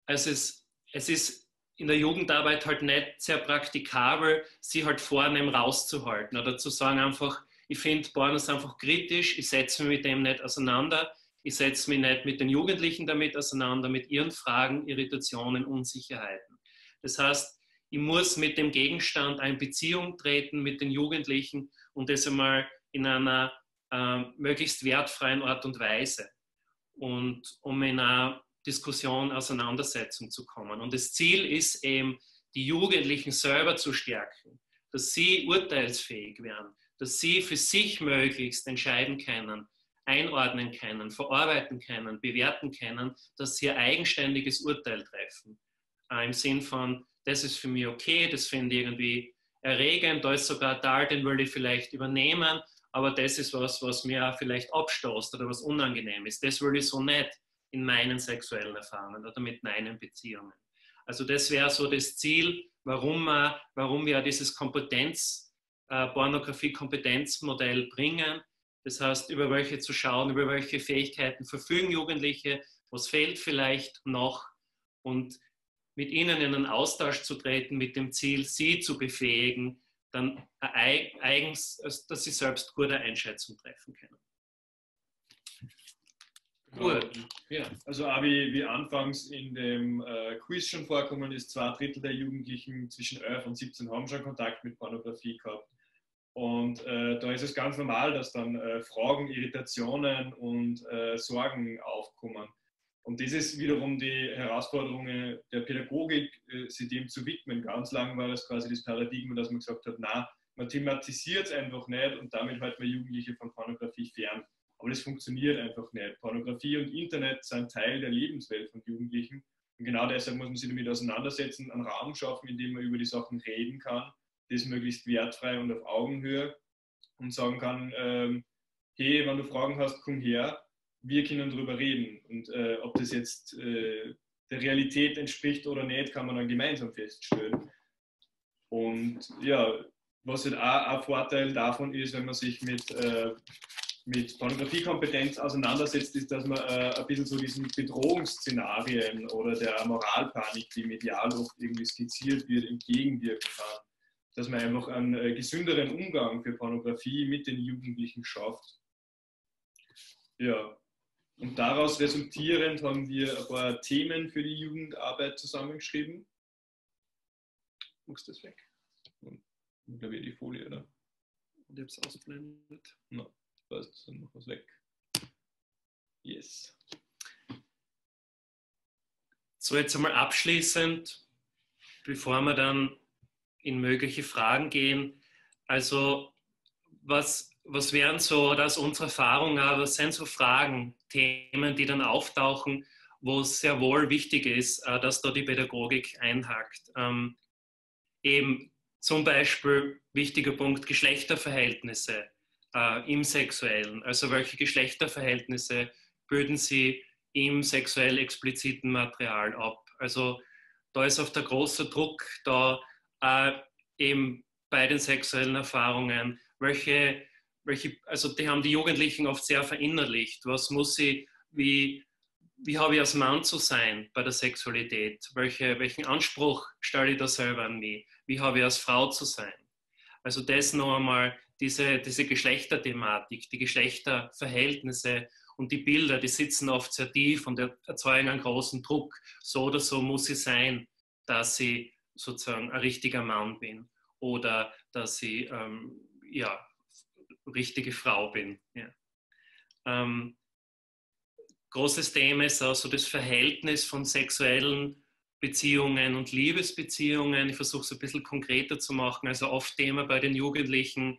also es ist in der Jugendarbeit halt nicht sehr praktikabel, sie halt vornehm rauszuhalten oder zu sagen einfach, ich finde Pornos einfach kritisch, ich setze mich mit dem nicht auseinander, ich setze mich nicht mit den Jugendlichen damit auseinander, mit ihren Fragen, Irritationen, Unsicherheiten. Das heißt, ich muss mit dem Gegenstand in Beziehung treten mit den Jugendlichen und das einmal in einer möglichst wertfreien Art und Weise und um in einer Diskussion, Auseinandersetzung zu kommen. Und das Ziel ist eben, die Jugendlichen selber zu stärken, dass sie urteilsfähig werden, dass sie für sich möglichst entscheiden können, einordnen können, verarbeiten können, bewerten können, dass sie ein eigenständiges Urteil treffen. Im Sinn von, das ist für mich okay, das finde ich irgendwie erregend, da ist sogar ein Teil, den würde ich vielleicht übernehmen, aber das ist was, was mir vielleicht abstoßt oder was unangenehm ist. Das würde ich so nicht in meinen sexuellen Erfahrungen oder mit meinen Beziehungen. Also das wäre so das Ziel, warum wir dieses Kompetenz, Pornografie-Kompetenzmodell bringen. Das heißt, über welche zu schauen, über welche Fähigkeiten verfügen Jugendliche, was fehlt vielleicht noch und mit ihnen in einen Austausch zu treten, mit dem Ziel, sie zu befähigen, dann eigens, dass sie selbst gute Einschätzung treffen können. Gut. Ja. Also auch wie anfangs in dem Quiz schon vorkommen ist, 2 Drittel der Jugendlichen zwischen 11 und 17 haben schon Kontakt mit Pornografie gehabt. Und da ist es ganz normal, dass dann Fragen, Irritationen und Sorgen aufkommen. Und das ist wiederum die Herausforderung der Pädagogik, sich dem zu widmen. Ganz lang war das quasi das Paradigma, dass man gesagt hat, na, man thematisiert es einfach nicht und damit halt man Jugendliche von Pornografie fern. Aber das funktioniert einfach nicht. Pornografie und Internet sind Teil der Lebenswelt von Jugendlichen. Und genau deshalb muss man sich damit auseinandersetzen, einen Rahmen schaffen, in dem man über die Sachen reden kann, das möglichst wertfrei und auf Augenhöhe und sagen kann, hey, wenn du Fragen hast, komm her. Wir können darüber reden und ob das jetzt der Realität entspricht oder nicht, kann man dann gemeinsam feststellen. Und ja, was halt auch ein Vorteil davon ist, wenn man sich mit mit Pornografiekompetenz auseinandersetzt, ist, dass man ein bisschen so diesen Bedrohungsszenarien oder der Moralpanik, die medial oft irgendwie skizziert wird, entgegenwirken kann. Dass man einfach einen gesünderen Umgang für Pornografie mit den Jugendlichen schafft. Ja. Und daraus resultierend haben wir ein paar Themen für die Jugendarbeit zusammengeschrieben. Guckst du das weg? Ich glaube, die Folie, oder? Ich habe es ausgeblendet. Nein, passt, dann machen wir es weg. Yes. So, jetzt einmal abschließend, bevor wir dann in mögliche Fragen gehen. Also, was wären so, das ist unsere Erfahrung, aber was sind so Fragen, Themen, die dann auftauchen, wo es sehr wohl wichtig ist, dass da die Pädagogik einhakt? Eben zum Beispiel, wichtiger Punkt, Geschlechterverhältnisse im Sexuellen. Also welche Geschlechterverhältnisse bilden Sie im sexuell expliziten Material ab? Also da ist oft der große Druck da, eben bei den sexuellen Erfahrungen, also die haben die Jugendlichen oft sehr verinnerlicht. Was muss ich, wie habe ich als Mann zu sein bei der Sexualität? Welchen Anspruch stelle ich da selber an mich? Wie habe ich als Frau zu sein? Also das noch einmal, diese Geschlechterthematik, die Geschlechterverhältnisse und die Bilder, die sitzen oft sehr tief und erzeugen einen großen Druck. So oder so muss ich sein, dass ich sozusagen ein richtiger Mann bin oder dass ich ja, richtige Frau bin. Ja. Großes Thema ist auch so das Verhältnis von sexuellen Beziehungen und Liebesbeziehungen. Ich versuche es ein bisschen konkreter zu machen. Also oft Thema bei den Jugendlichen,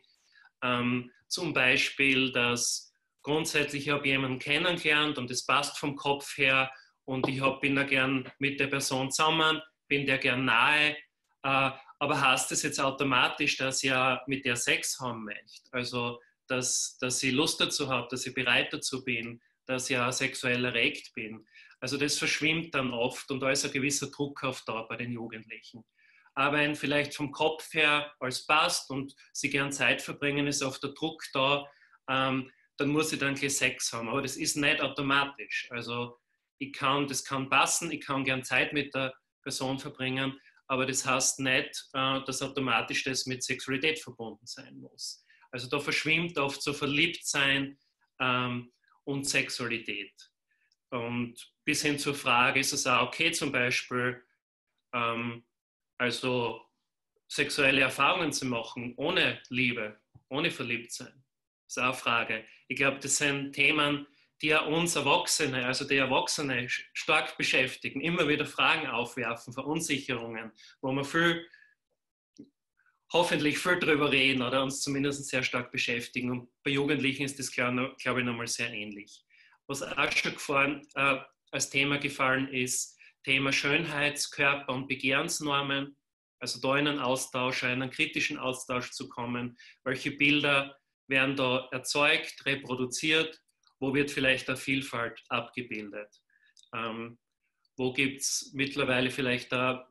zum Beispiel, dass grundsätzlich habe ich jemanden kennengelernt und es passt vom Kopf her und ich bin da gern mit der Person zusammen, bin der gern nahe, aber heißt das jetzt automatisch, dass ich mit der Sex haben möchte? Also, dass ich Lust dazu habe, dass ich bereit dazu bin, dass ich auch sexuell erregt bin. Also das verschwimmt dann oft und da ist ein gewisser Druck auf da bei den Jugendlichen. Aber wenn vielleicht vom Kopf her alles passt und sie gern Zeit verbringen, ist oft der Druck da, dann muss ich dann gleich Sex haben. Aber das ist nicht automatisch. Also das kann passen, ich kann gern Zeit mit der Person verbringen, aber das heißt nicht, dass automatisch das mit Sexualität verbunden sein muss. Also da verschwimmt oft so Verliebtsein und Sexualität. Und bis hin zur Frage, ist es auch okay, zum Beispiel, also sexuelle Erfahrungen zu machen, ohne Liebe, ohne Verliebtsein? Das ist auch eine Frage. Ich glaube, das sind Themen, die ja uns Erwachsene, also die Erwachsene stark beschäftigen, immer wieder Fragen aufwerfen, Verunsicherungen, wo wir hoffentlich viel drüber reden oder uns zumindest sehr stark beschäftigen. Und bei Jugendlichen ist das, glaube ich, nochmal sehr ähnlich. Was auch schon als Thema gefallen ist, Thema Schönheits-, Körper- und Begehrensnormen, also da in einen Austausch, einen kritischen Austausch zu kommen. Welche Bilder werden da erzeugt, reproduziert? Wo wird vielleicht eine Vielfalt abgebildet? Wo gibt es mittlerweile vielleicht da,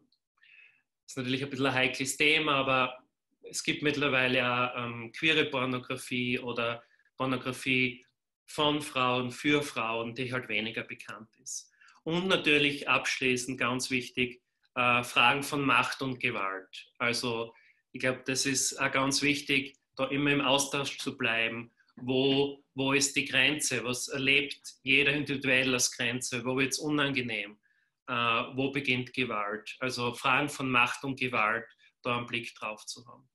ist natürlich ein bisschen ein heikles Thema, aber es gibt mittlerweile auch queere Pornografie oder Pornografie von Frauen, für Frauen, die halt weniger bekannt ist. Und natürlich abschließend ganz wichtig, Fragen von Macht und Gewalt. Also ich glaube, das ist auch ganz wichtig, da immer im Austausch zu bleiben. Wo ist die Grenze? Was erlebt jeder individuell als Grenze? Wo wird es unangenehm? Wo beginnt Gewalt? Also Fragen von Macht und Gewalt, da einen Blick drauf zu haben.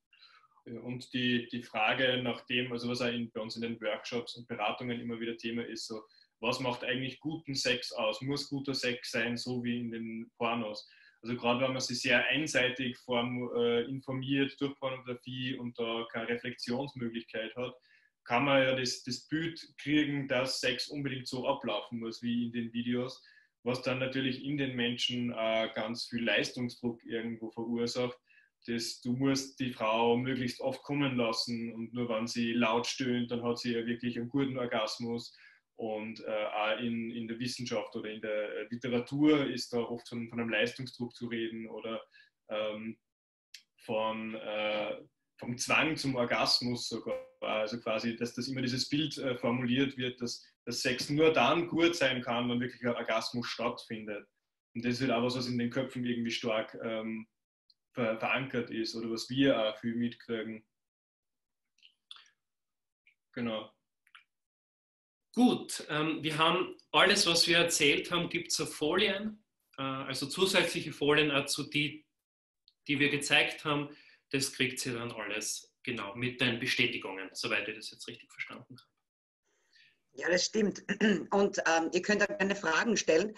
Und die Frage nach dem, also was auch bei uns in den Workshops und Beratungen immer wieder Thema ist, so, was macht eigentlich guten Sex aus? Muss guter Sex sein, so wie in den Pornos? Also gerade wenn man sich sehr einseitig informiert durch Pornografie und da keine Reflexionsmöglichkeit hat, kann man ja das Bild kriegen, dass Sex unbedingt so ablaufen muss wie in den Videos, was dann natürlich in den Menschen ganz viel Leistungsdruck irgendwo verursacht, dass du musst die Frau möglichst oft kommen lassen und nur wenn sie laut stöhnt, dann hat sie ja wirklich einen guten Orgasmus. Und auch in der Wissenschaft oder in der Literatur ist da oft von einem Leistungsdruck zu reden oder von vom Zwang zum Orgasmus sogar. Also quasi, dass das immer dieses Bild formuliert wird, dass Sex nur dann gut sein kann, wenn wirklich ein Orgasmus stattfindet. Und das ist halt auch was in den Köpfen irgendwie stark verankert ist oder was wir auch viel mitkriegen. Genau. Gut, wir haben alles, was wir erzählt haben, gibt es auf Folien, also zusätzliche Folien dazu, die wir gezeigt haben. Das kriegt ihr dann alles, genau, mit den Bestätigungen, soweit ich das jetzt richtig verstanden habe. Ja, das stimmt. Und ihr könnt auch gerne Fragen stellen.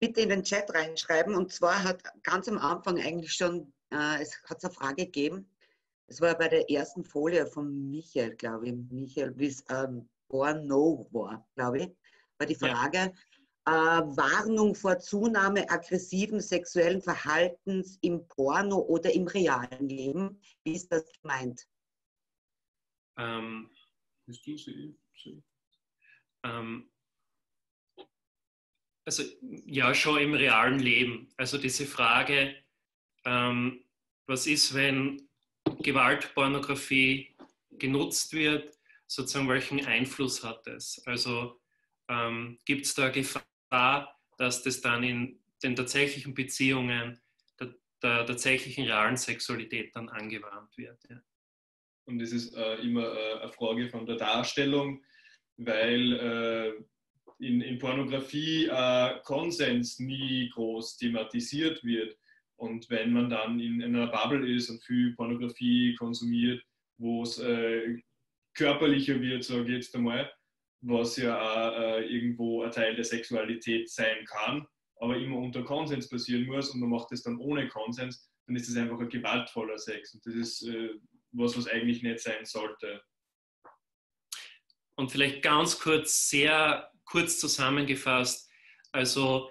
Bitte in den Chat reinschreiben. Und zwar hat ganz am Anfang eigentlich schon, es eine Frage gegeben. Das war bei der ersten Folie von Michael, glaube ich. Michael, wie es Porno war, glaube ich, war die Frage. Ja. Warnung vor Zunahme aggressiven sexuellen Verhaltens im Porno oder im realen Leben. Wie ist das gemeint? Also ja, schon im realen Leben. Also diese Frage, was ist, wenn Gewaltpornografie genutzt wird, sozusagen welchen Einfluss hat das? Also gibt es da Gefahr, dass das dann in den tatsächlichen Beziehungen der tatsächlichen realen Sexualität dann angewandt wird? Ja. Und das ist immer eine Frage von der Darstellung, weil in Pornografie Konsens nie groß thematisiert wird. Und wenn man dann in einer Bubble ist und viel Pornografie konsumiert, wo es körperlicher wird, sage ich jetzt einmal, was ja auch irgendwo ein Teil der Sexualität sein kann, aber immer unter Konsens passieren muss und man macht das dann ohne Konsens, dann ist das einfach ein gewaltvoller Sex. Und das ist was eigentlich nicht sein sollte. Und vielleicht ganz kurz, sehr kurz zusammengefasst, also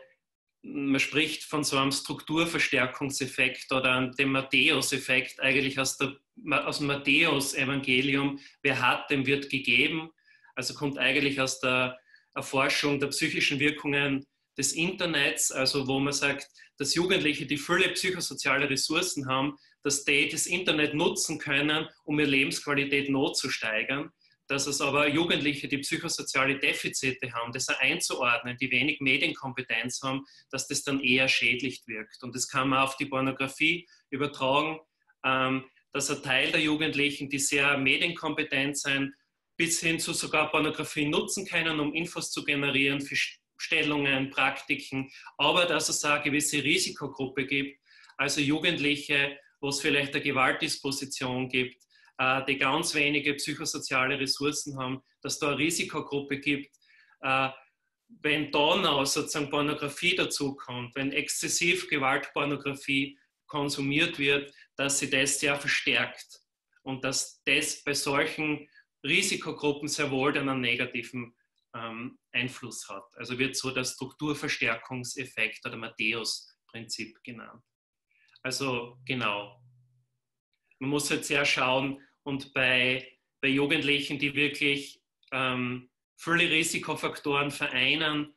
man spricht von so einem Strukturverstärkungseffekt oder dem Matthäus-Effekt, eigentlich aus dem Matthäus-Evangelium, wer hat, dem wird gegeben. Also kommt eigentlich aus der Erforschung der psychischen Wirkungen des Internets, also wo man sagt, dass Jugendliche, die viele psychosoziale Ressourcen haben, dass die das Internet nutzen können, um ihre Lebensqualität noch zu steigern. Dass es aber Jugendliche, die psychosoziale Defizite haben, das einzuordnen, die wenig Medienkompetenz haben, dass das dann eher schädlich wirkt. Und das kann man auf die Pornografie übertragen, dass ein Teil der Jugendlichen, die sehr medienkompetent sind, bis hin zu sogar Pornografie nutzen können, um Infos zu generieren für Stellungen, Praktiken, aber dass es eine gewisse Risikogruppe gibt, also Jugendliche, wo es vielleicht eine Gewaltdisposition gibt, die ganz wenige psychosoziale Ressourcen haben, dass da eine Risikogruppe gibt. Wenn da noch sozusagen Pornografie dazukommt, wenn exzessiv Gewaltpornografie konsumiert wird, dass sie das sehr verstärkt und dass das bei solchen Risikogruppen sehr wohl dann einen negativen Einfluss hat. Also wird so der Strukturverstärkungseffekt oder Matthäus-Prinzip genannt. Also genau. Man muss halt sehr schauen und bei Jugendlichen, die wirklich viele Risikofaktoren vereinen,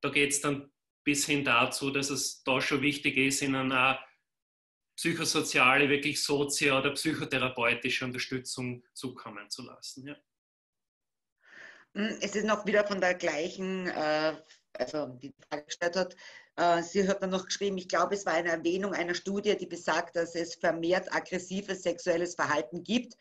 da geht es dann bis hin dazu, dass es da schon wichtig ist, ihnen auch psychosoziale, wirklich sozio- oder psychotherapeutische Unterstützung zukommen zu lassen. Ja. Es ist noch wieder von der gleichen, also die Frage gestellt hat. Sie hat dann noch geschrieben, ich glaube, es war eine Erwähnung einer Studie, die besagt, dass es vermehrt aggressives sexuelles Verhalten gibt.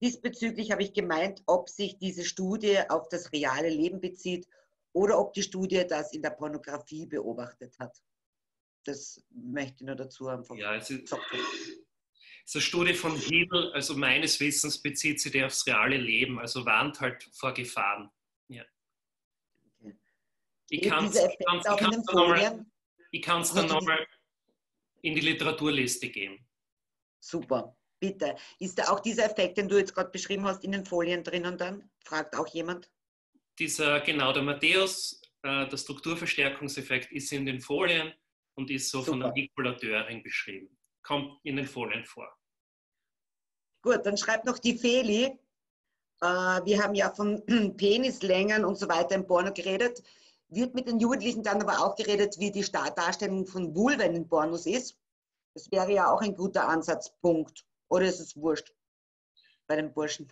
Diesbezüglich habe ich gemeint, ob sich diese Studie auf das reale Leben bezieht oder ob die Studie das in der Pornografie beobachtet hat. Das möchte ich nur dazu haben. Ja, es ist eine Studie von Hiebel, also meines Wissens bezieht sie die aufs reale Leben, also warnt halt vor Gefahren. Ja. Okay. Ich kann es dann nochmal in die Literaturliste geben. Super, bitte. Ist da auch dieser Effekt, den du jetzt gerade beschrieben hast, in den Folien drinnen dann? Fragt auch jemand? Genau, der Matthäus, der Strukturverstärkungseffekt ist in den Folien und ist so von der Nicola Döring beschrieben. Kommt in den Folien vor. Gut, dann schreibt noch die Feli. Wir haben ja von Penislängen und so weiter im Porno geredet. Wird mit den Jugendlichen dann aber auch geredet, wie die Darstellung von Vulven in Pornos ist? Das wäre ja auch ein guter Ansatzpunkt. Oder ist es wurscht? bei den Burschen?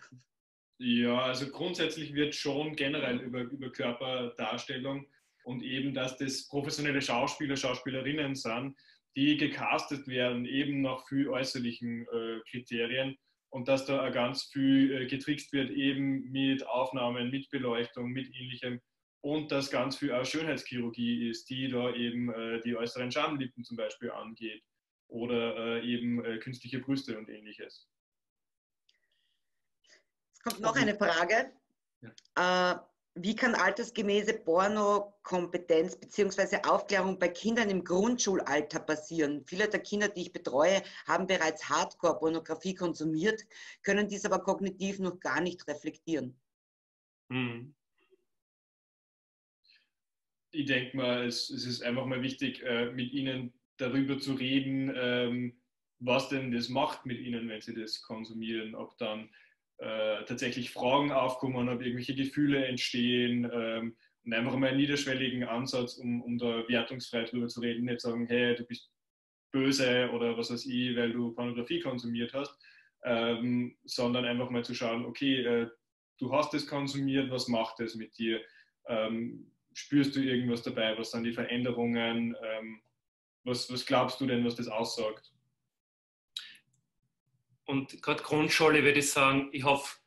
Ja, also grundsätzlich wird schon generell über Körperdarstellung und eben, dass das professionelle Schauspieler, Schauspielerinnen sind, die gecastet werden, eben nach viel äußerlichen Kriterien, und dass da ganz viel getrickst wird, eben mit Aufnahmen, mit Beleuchtung, mit Ähnlichem, und dass ganz viel auch Schönheitschirurgie ist, die da eben die äußeren Schamlippen zum Beispiel angeht oder eben künstliche Brüste und Ähnliches. Es kommt noch eine Frage. Ja. Wie kann altersgemäße Pornokompetenz bzw. Aufklärung bei Kindern im Grundschulalter passieren? Viele der Kinder, die ich betreue, haben bereits Hardcore-Pornografie konsumiert, können dies aber kognitiv noch gar nicht reflektieren. Mhm. Ich denke mal, es ist einfach mal wichtig, mit ihnen darüber zu reden, was denn das macht mit ihnen, wenn sie das konsumieren, ob dann tatsächlich Fragen aufkommen, ob irgendwelche Gefühle entstehen, und einfach mal einen niederschwelligen Ansatz, um da wertungsfrei drüber zu reden, nicht sagen, hey, du bist böse oder was weiß ich, weil du Pornografie konsumiert hast, sondern einfach mal zu schauen, okay, du hast das konsumiert, was macht das mit dir? Spürst du irgendwas dabei? Was sind die Veränderungen? Was glaubst du denn, was das aussagt? Und gerade Grundschule würde ich sagen, ich hoffe,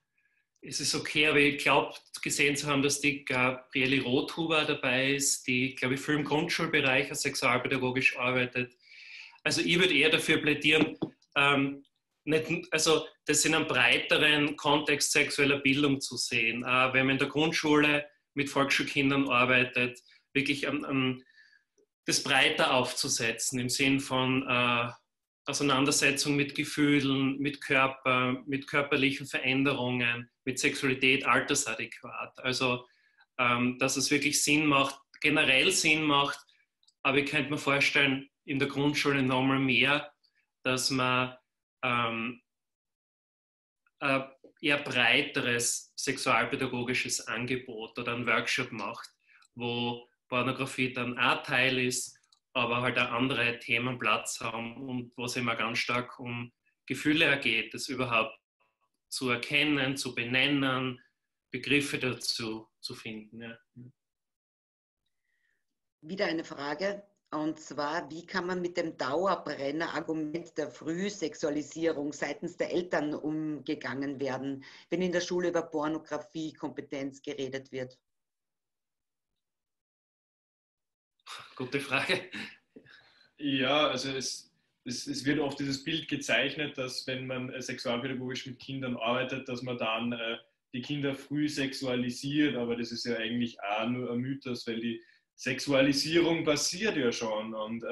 es ist okay, aber ich glaube, gesehen zu haben, dass die Gabriele Rothuber dabei ist, die, glaube ich, viel im Grundschulbereich als sexualpädagogisch arbeitet. Also ich würde eher dafür plädieren, das in einem breiteren Kontext sexueller Bildung zu sehen. Wenn man in der Grundschule mit Volksschulkindern arbeitet, wirklich das breiter aufzusetzen, im Sinn von Auseinandersetzung mit Gefühlen, mit Körper, mit körperlichen Veränderungen, mit Sexualität altersadäquat. Also, dass es wirklich Sinn macht, generell Sinn macht, aber ich könnte mir vorstellen, in der Grundschule nochmal mehr, dass man eher breiteres sexualpädagogisches Angebot oder einen Workshop macht, wo Pornografie dann auch Teil ist, aber halt auch andere Themen Platz haben und wo es immer ganz stark um Gefühle geht, das überhaupt zu erkennen, zu benennen, Begriffe dazu zu finden. Ja. Wieder eine Frage, und zwar, wie kann man mit dem Dauerbrenner-Argument der Frühsexualisierung seitens der Eltern umgegangen werden, wenn in der Schule über Pornografiekompetenz geredet wird? Gute Frage. Ja, also es wird oft dieses Bild gezeichnet, dass wenn man sexualpädagogisch mit Kindern arbeitet, dass man dann die Kinder früh sexualisiert, aber das ist ja eigentlich auch nur ein Mythos, weil die Sexualisierung passiert ja schon, und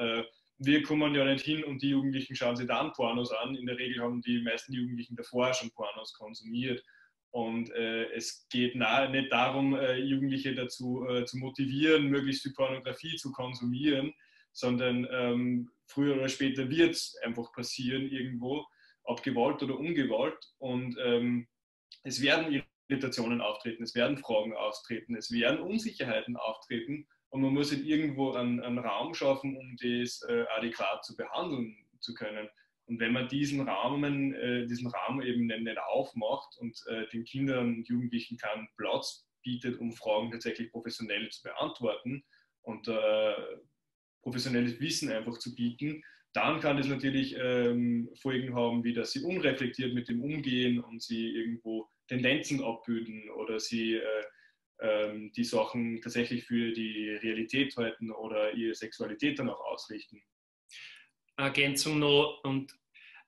wir kommen ja nicht hin und die Jugendlichen schauen sich dann Pornos an. In der Regel haben die meisten Jugendlichen davor schon Pornos konsumiert, und es geht nicht darum, Jugendliche dazu zu motivieren, möglichst viel Pornografie zu konsumieren, sondern früher oder später wird es einfach passieren irgendwo, ob gewollt oder ungewollt, und es werden Irritationen auftreten, es werden Fragen auftreten, es werden Unsicherheiten auftreten. Und man muss halt irgendwo einen Raum schaffen, um das adäquat zu behandeln zu können. Und wenn man diesen Rahmen eben nicht aufmacht und den Kindern und Jugendlichen keinen Platz bietet, um Fragen tatsächlich professionell zu beantworten und professionelles Wissen einfach zu bieten, dann kann es natürlich Folgen haben, wie dass sie unreflektiert mit dem umgehen und sie irgendwo Tendenzen abbilden oder sie die Sachen tatsächlich für die Realität halten oder ihre Sexualität dann auch ausrichten. Ergänzung noch. Und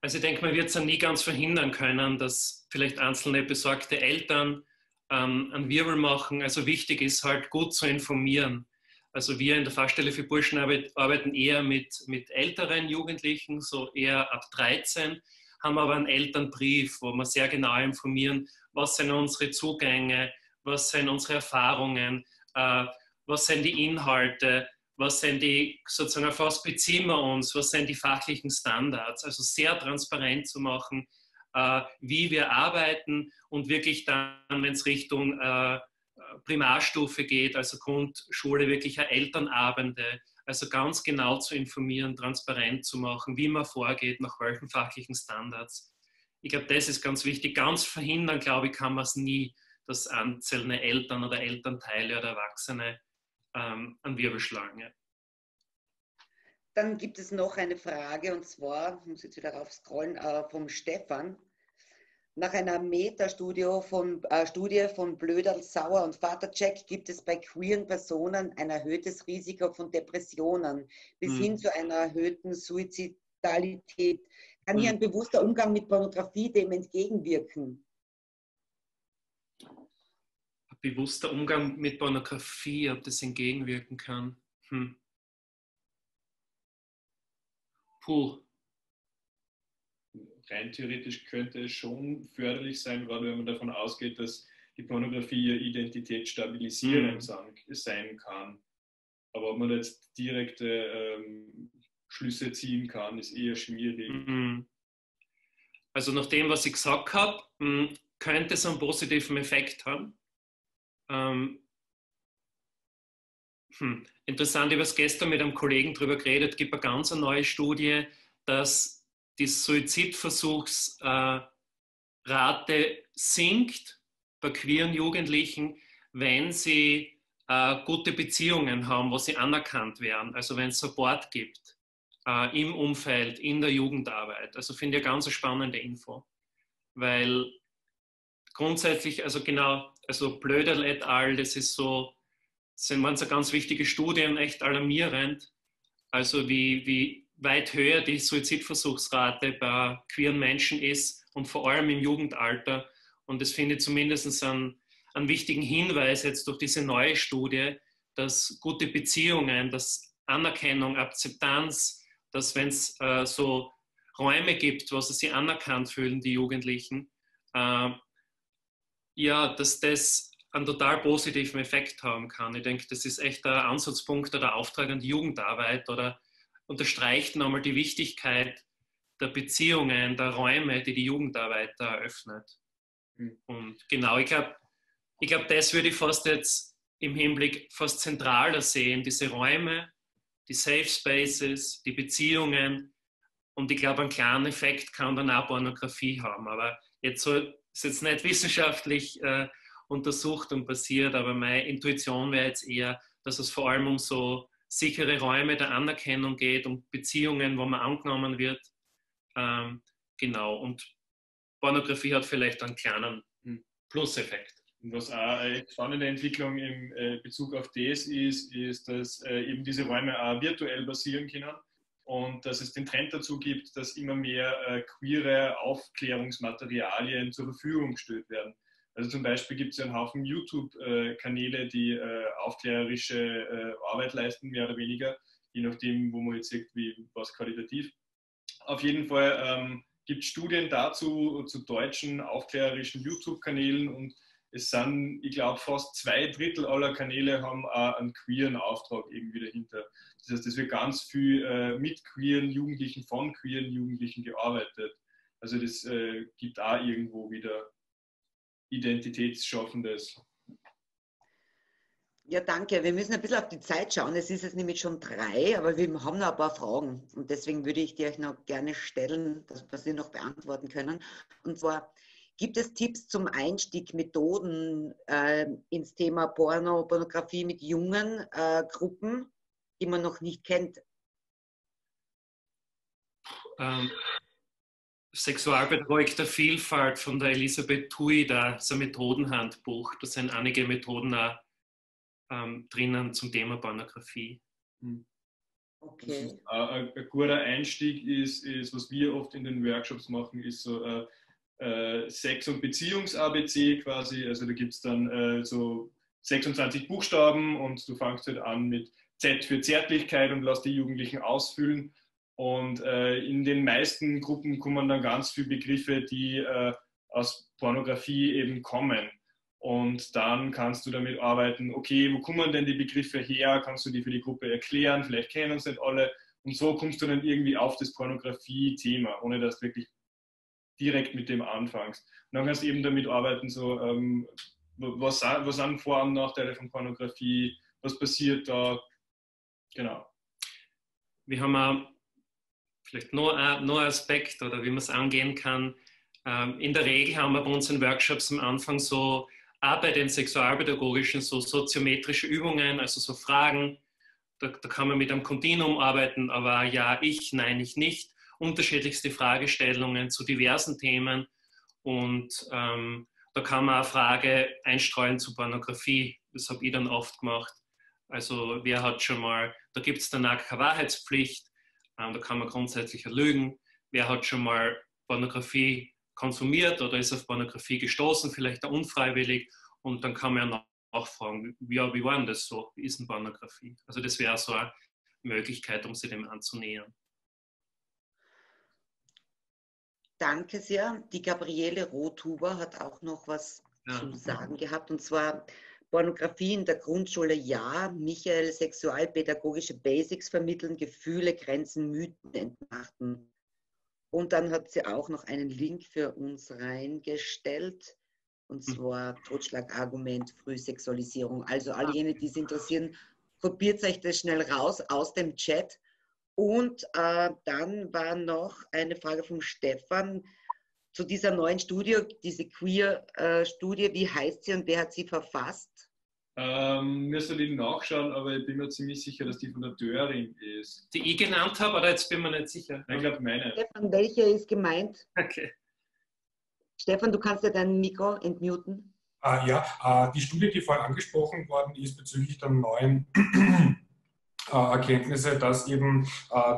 also ich denke, man wird es dann nie ganz verhindern können, dass vielleicht einzelne besorgte Eltern einen Wirbel machen. Also wichtig ist halt, gut zu informieren. Also wir in der Fachstelle für Burschenarbeit arbeiten eher mit älteren Jugendlichen, so eher ab 13, haben aber einen Elternbrief, wo wir sehr genau informieren, was sind unsere Zugänge, was sind unsere Erfahrungen, was sind die Inhalte, was sind die, sozusagen, auf was beziehen wir uns, was sind die fachlichen Standards. Also sehr transparent zu machen, wie wir arbeiten, und wirklich dann, wenn es Richtung Primarstufe geht, also Grundschule, wirklich Elternabende, also ganz genau zu informieren, transparent zu machen, wie man vorgeht, nach welchen fachlichen Standards. Ich glaube, das ist ganz wichtig. Ganz verhindern, glaube ich, kann man es nie, dass einzelne Eltern oder Elternteile oder Erwachsene einen Wirbel schlagen. Ja. Dann gibt es noch eine Frage, und zwar, ich muss jetzt wieder raufscrollen, vom Stefan. Nach einer Metastudie von Blöderl, Sauer und Vatercheck gibt es bei queeren Personen ein erhöhtes Risiko von Depressionen bis hin zu einer erhöhten Suizidalität. Kann hier ein bewusster Umgang mit Pornografie dem entgegenwirken? Ein bewusster Umgang mit Pornografie, ob das entgegenwirken kann? Puh. Rein theoretisch könnte es schon förderlich sein, gerade wenn man davon ausgeht, dass die Pornografie ihre Identität stabilisierend sein kann. Aber ob man jetzt direkte Schlüsse ziehen kann, ist eher schwierig. Also nach dem, was ich gesagt habe, könnte es einen positiven Effekt haben. Interessant, ich habe gestern mit einem Kollegen darüber geredet, es gibt eine ganz neue Studie, dass die Suizidversuchsrate sinkt bei queeren Jugendlichen, wenn sie gute Beziehungen haben, wo sie anerkannt werden, also wenn es Support gibt im Umfeld, in der Jugendarbeit. Also finde ich eine ganz spannende Info, weil grundsätzlich, also genau, also Blöderl et al., das ist so, waren so ganz wichtige Studien, echt alarmierend, also wie weit höher die Suizidversuchsrate bei queeren Menschen ist und vor allem im Jugendalter. Und das finde ich zumindest einen wichtigen Hinweis jetzt durch diese neue Studie, dass gute Beziehungen, dass Anerkennung, Akzeptanz, dass wenn es so Räume gibt, wo sie sich anerkannt fühlen, die Jugendlichen, ja, dass das einen total positiven Effekt haben kann. Ich denke, das ist echt der Ansatzpunkt oder Auftrag an die Jugendarbeit oder unterstreicht nochmal die Wichtigkeit der Beziehungen, der Räume, die die Jugendarbeit da eröffnet. Und genau, ich glaube, das würde ich fast jetzt im Hinblick fast zentraler sehen, diese Räume, die Safe Spaces, die Beziehungen. Und ich glaube, einen kleinen Effekt kann dann auch Pornografie haben. Aber jetzt so, ist jetzt nicht wissenschaftlich untersucht und passiert, aber meine Intuition wäre jetzt eher, dass es vor allem um so sichere Räume der Anerkennung geht, um Beziehungen, wo man angenommen wird. Genau, und Pornografie hat vielleicht einen kleinen Plus-Effekt. Was auch eine spannende Entwicklung im Bezug auf das ist, dass eben diese Räume auch virtuell basieren können und dass es den Trend dazu gibt, dass immer mehr queere Aufklärungsmaterialien zur Verfügung gestellt werden. Also zum Beispiel gibt es ja einen Haufen YouTube-Kanäle, die aufklärerische Arbeit leisten, mehr oder weniger, je nachdem, wo man jetzt sieht, wie, was qualitativ. Auf jeden Fall gibt es Studien dazu, zu deutschen aufklärerischen YouTube-Kanälen und es sind, ich glaube, fast 2/3 aller Kanäle haben einen queeren Auftrag irgendwie dahinter. Das heißt, es wird ganz viel mit queeren Jugendlichen, von queeren Jugendlichen gearbeitet. Also das gibt auch irgendwo wieder Identitätsschaffendes. Ja, danke. Wir müssen ein bisschen auf die Zeit schauen. Es ist jetzt nämlich schon 3, aber wir haben noch ein paar Fragen. Und deswegen würde ich die euch noch gerne stellen, dass wir sie noch beantworten können. Und zwar, gibt es Tipps zum Einstieg, Methoden ins Thema Pornografie mit jungen Gruppen, die man noch nicht kennt? Sexualpädagogik der Vielfalt von der Elisabeth Thuy, da ist ein Methodenhandbuch. Da sind einige Methoden auch drinnen zum Thema Pornografie. Okay. Ein guter Einstieg ist, was wir oft in den Workshops machen, ist so Sex- und Beziehungs-ABC quasi. Also da gibt es dann so 26 Buchstaben und du fängst halt an mit Z für Zärtlichkeit und lass die Jugendlichen ausfüllen. Und in den meisten Gruppen kommen dann ganz viele Begriffe, die aus Pornografie eben kommen. Und dann kannst du damit arbeiten, okay, wo kommen denn die Begriffe her? Kannst du die für die Gruppe erklären? Vielleicht kennen es nicht alle. Und so kommst du dann irgendwie auf das Pornografie-Thema, ohne dass du wirklich direkt mit dem anfängst. Und dann kannst du eben damit arbeiten, so was sind Vor- und Nachteile von Pornografie? Was passiert da? Genau. Wir haben auch vielleicht nur ein Aspekt oder wie man es angehen kann, In der Regel haben wir bei unseren Workshops am Anfang so, auch bei den sexualpädagogischen, so soziometrische Übungen, also so Fragen. Da kann man mit einem Kontinuum arbeiten, aber ja, ich, nein, ich nicht. Unterschiedlichste Fragestellungen zu diversen Themen. Und da kann man eine Frage einstreuen zu Pornografie. Das habe ich dann oft gemacht. Also wer hat schon mal, da gibt es danach keine Wahrheitspflicht, da kann man grundsätzlich lügen. Wer hat schon mal Pornografie konsumiert oder ist auf Pornografie gestoßen, vielleicht auch unfreiwillig, und dann kann man ja nachfragen, ja, wie war denn das so, wie ist denn Pornografie? Also das wäre so eine Möglichkeit, um sich dem anzunähern. Danke sehr. Die Gabriele Rothuber hat auch noch was zu sagen gehabt, und zwar Pornografie in der Grundschule, ja. Michael, sexualpädagogische Basics vermitteln, Gefühle, Grenzen, Mythen entmachten. Und dann hat sie auch noch einen Link für uns reingestellt, und zwar Totschlagargument, Frühsexualisierung. Also all jene, die es interessieren, kopiert euch das schnell raus aus dem Chat. Und dann war noch eine Frage von Stefan zu dieser neuen Studie, diese Queer-Studie. Wie heißt sie und wer hat sie verfasst? Müsste ich nachschauen, aber ich bin mir ziemlich sicher, dass die von der Döring ist. Die ich genannt habe, oder jetzt bin ich mir nicht sicher. Nein, ich glaube meine. Stefan, welche ist gemeint? Okay. Stefan, du kannst ja dein Mikro entmuten. Die Studie, die vorher angesprochen worden ist, bezüglich der neuen Erkenntnisse, dass eben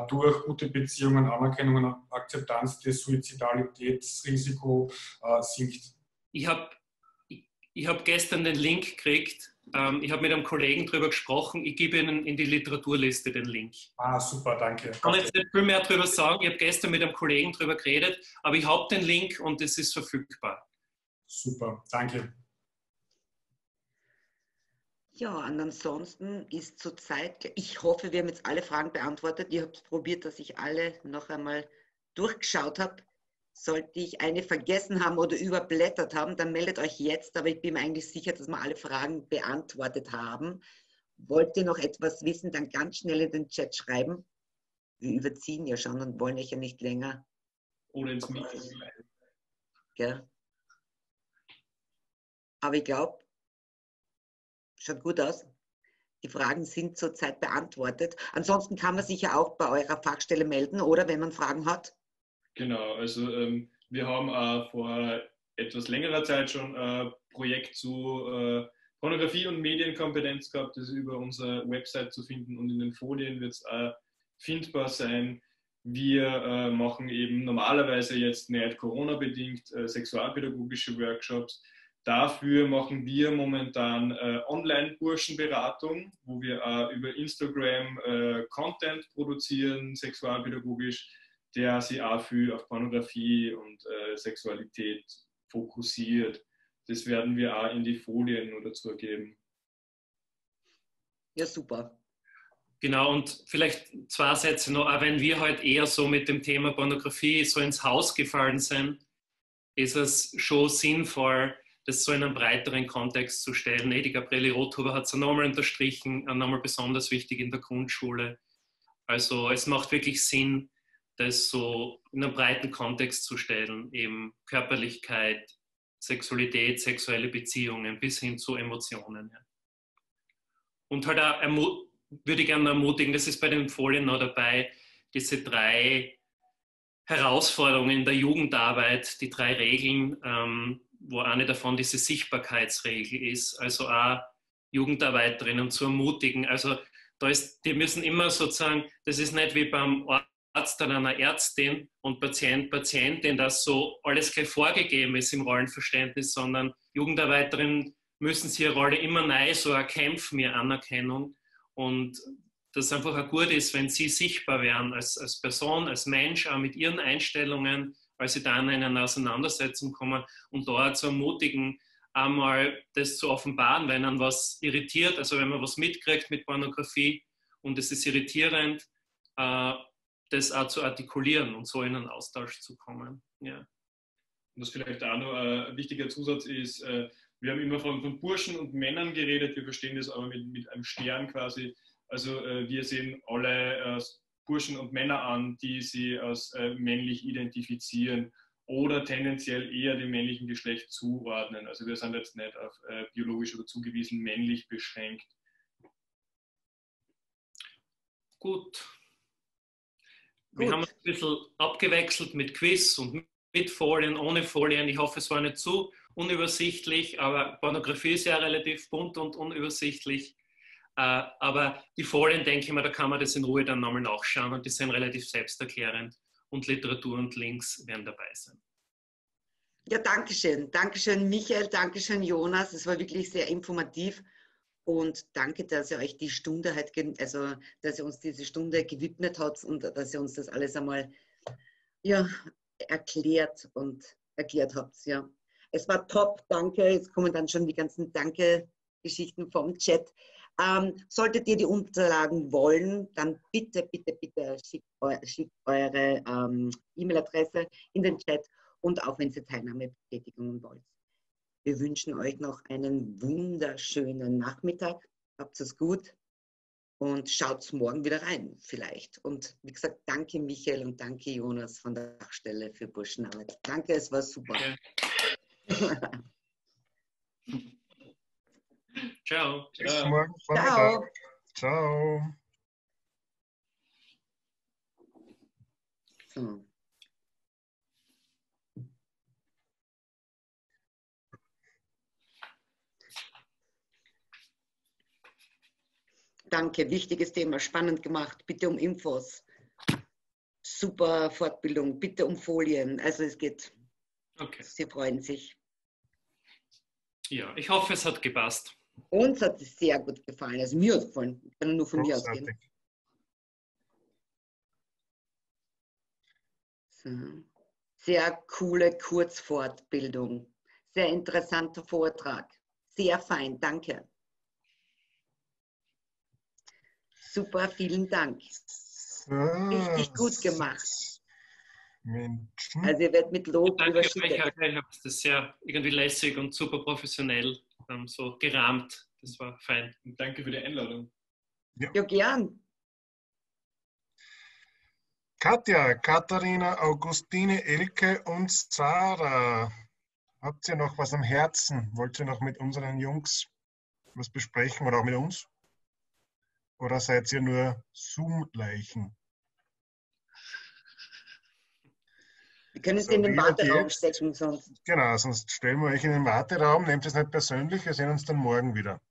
durch gute Beziehungen, Anerkennung und Akzeptanz das Suizidalitätsrisiko sinkt. Ich habe gestern den Link gekriegt. Ich habe mit einem Kollegen darüber gesprochen. Ich gebe Ihnen in die Literaturliste den Link. Ah, super, danke. Ich kann jetzt nicht viel mehr darüber sagen. Ich habe gestern mit einem Kollegen darüber geredet, aber ich habe den Link und es ist verfügbar. Super, danke. Ja, und ansonsten ist zurzeit, ich hoffe, wir haben jetzt alle Fragen beantwortet. Ich habe probiert, dass ich alle noch einmal durchgeschaut habe. Sollte ich eine vergessen haben oder überblättert haben, dann meldet euch jetzt. Aber ich bin mir eigentlich sicher, dass wir alle Fragen beantwortet haben. Wollt ihr noch etwas wissen, dann ganz schnell in den Chat schreiben. Wir überziehen ja schon und wollen euch ja nicht länger. Oder ins Mikro. Ja. Aber ich glaube, schaut gut aus. Die Fragen sind zurzeit beantwortet. Ansonsten kann man sich ja auch bei eurer Fachstelle melden, oder, wenn man Fragen hat? Genau, also wir haben vor etwas längerer Zeit schon ein Projekt zu Pornografie und Medienkompetenz gehabt, das ist über unsere Website zu finden, und in den Folien wird es auch findbar sein. Wir machen eben normalerweise jetzt nicht Corona-bedingt sexualpädagogische Workshops. Dafür machen wir momentan Online-Burschenberatung, wo wir über Instagram Content produzieren, sexualpädagogisch, der sich auch viel auf Pornografie und Sexualität fokussiert. Das werden wir auch in die Folien oder dazu geben. Ja, super. Genau, und vielleicht zwei Sätze noch, auch wenn wir halt eher so mit dem Thema Pornografie so ins Haus gefallen sind, ist es schon sinnvoll, das so in einen breiteren Kontext zu stellen. Die Gabriele Rothuber hat es nochmal unterstrichen, nochmal besonders wichtig in der Grundschule. Also es macht wirklich Sinn, das so in einen breiten Kontext zu stellen, eben Körperlichkeit, Sexualität, sexuelle Beziehungen bis hin zu Emotionen. Und halt auch, würde ich gerne ermutigen, das ist bei den Folien noch dabei, diese drei Herausforderungen in der Jugendarbeit, die drei Regeln, wo eine davon diese Sichtbarkeitsregel ist, also auch Jugendarbeiterinnen zu ermutigen. Also die müssen immer sozusagen, das ist nicht wie beim Arzt oder einer Ärztin und Patient, Patientin, dass so alles gleich vorgegeben ist im Rollenverständnis, sondern Jugendarbeiterinnen müssen sich ihre Rolle immer neu so erkämpfen, ihre Anerkennung, und dass einfach auch gut ist, wenn sie sichtbar werden als Person, als Mensch, auch mit ihren Einstellungen, weil sie dann in eine Auseinandersetzung kommen, und da zu ermutigen, einmal das zu offenbaren, wenn man was irritiert, also wenn man was mitkriegt mit Pornografie und es ist irritierend, das auch zu artikulieren und so in einen Austausch zu kommen. Ja. Was vielleicht auch noch ein wichtiger Zusatz ist, wir haben immer von Burschen und Männern geredet, wir verstehen das aber mit einem Stern quasi. Also wir sehen alle Burschen und Männer an, die sie als männlich identifizieren. oder tendenziell eher dem männlichen Geschlecht zuordnen. Also wir sind jetzt nicht auf biologisch oder zugewiesen männlich beschränkt. Gut. Wir haben uns ein bisschen abgewechselt mit Quiz und mit Folien, ohne Folien. Ich hoffe, es war nicht zu unübersichtlich, aber Pornografie ist ja relativ bunt und unübersichtlich. Aber die Folien, denke ich mal, da kann man das in Ruhe dann nochmal nachschauen und die sind relativ selbsterklärend und Literatur und Links werden dabei sein. Ja, danke schön. Danke schön, Michael. Danke schön, Jonas. Es war wirklich sehr informativ und danke, dass ihr euch die Stunde halt, also dass ihr uns diese Stunde gewidmet habt und dass ihr uns das alles einmal ja, erklärt habt. Ja. Es war top, danke. Jetzt kommen dann schon die ganzen Danke-Geschichten vom Chat. Solltet ihr die Unterlagen wollen, dann bitte, bitte, bitte schickt eure E-Mail-Adresse in den Chat und auch wenn ihr Teilnahmebestätigungen wollt. Wir wünschen euch noch einen wunderschönen Nachmittag. Habt es gut und schaut morgen wieder rein vielleicht. Und wie gesagt, danke Michael und danke Jonas von der Fachstelle für Burschenarbeit. Danke, es war super. Ciao. Bis morgen Vormittag. Ciao. So. Danke, wichtiges Thema, spannend gemacht. Bitte um Infos. Super Fortbildung, bitte um Folien. Also es geht. Okay. Sie freuen sich. Ja, ich hoffe, es hat gepasst. Uns hat es sehr gut gefallen. Also mir hat es gefallen. Ich kann nur von großartig. Mir ausgehen. So. Sehr coole Kurzfortbildung. Sehr interessanter Vortrag. Sehr fein, danke. Super, vielen Dank. So. Richtig gut gemacht. Menschen. Also ihr werdet mit Lob überschüttet. Ich habe das sehr irgendwie lässig und super professionell so gerahmt. Das war fein. Und danke für die Einladung. Ja, ja gern. Katja, Katharina, Augustine, Elke und Sarah. Habt ihr noch was am Herzen? Wollt ihr noch mit unseren Jungs was besprechen oder auch mit uns? Oder seid ihr nur Zoom-Leichen? Wir können es so, in den Warteraum stecken sonst. Genau, sonst stellen wir euch in den Warteraum, nehmt es nicht persönlich, wir sehen uns dann morgen wieder.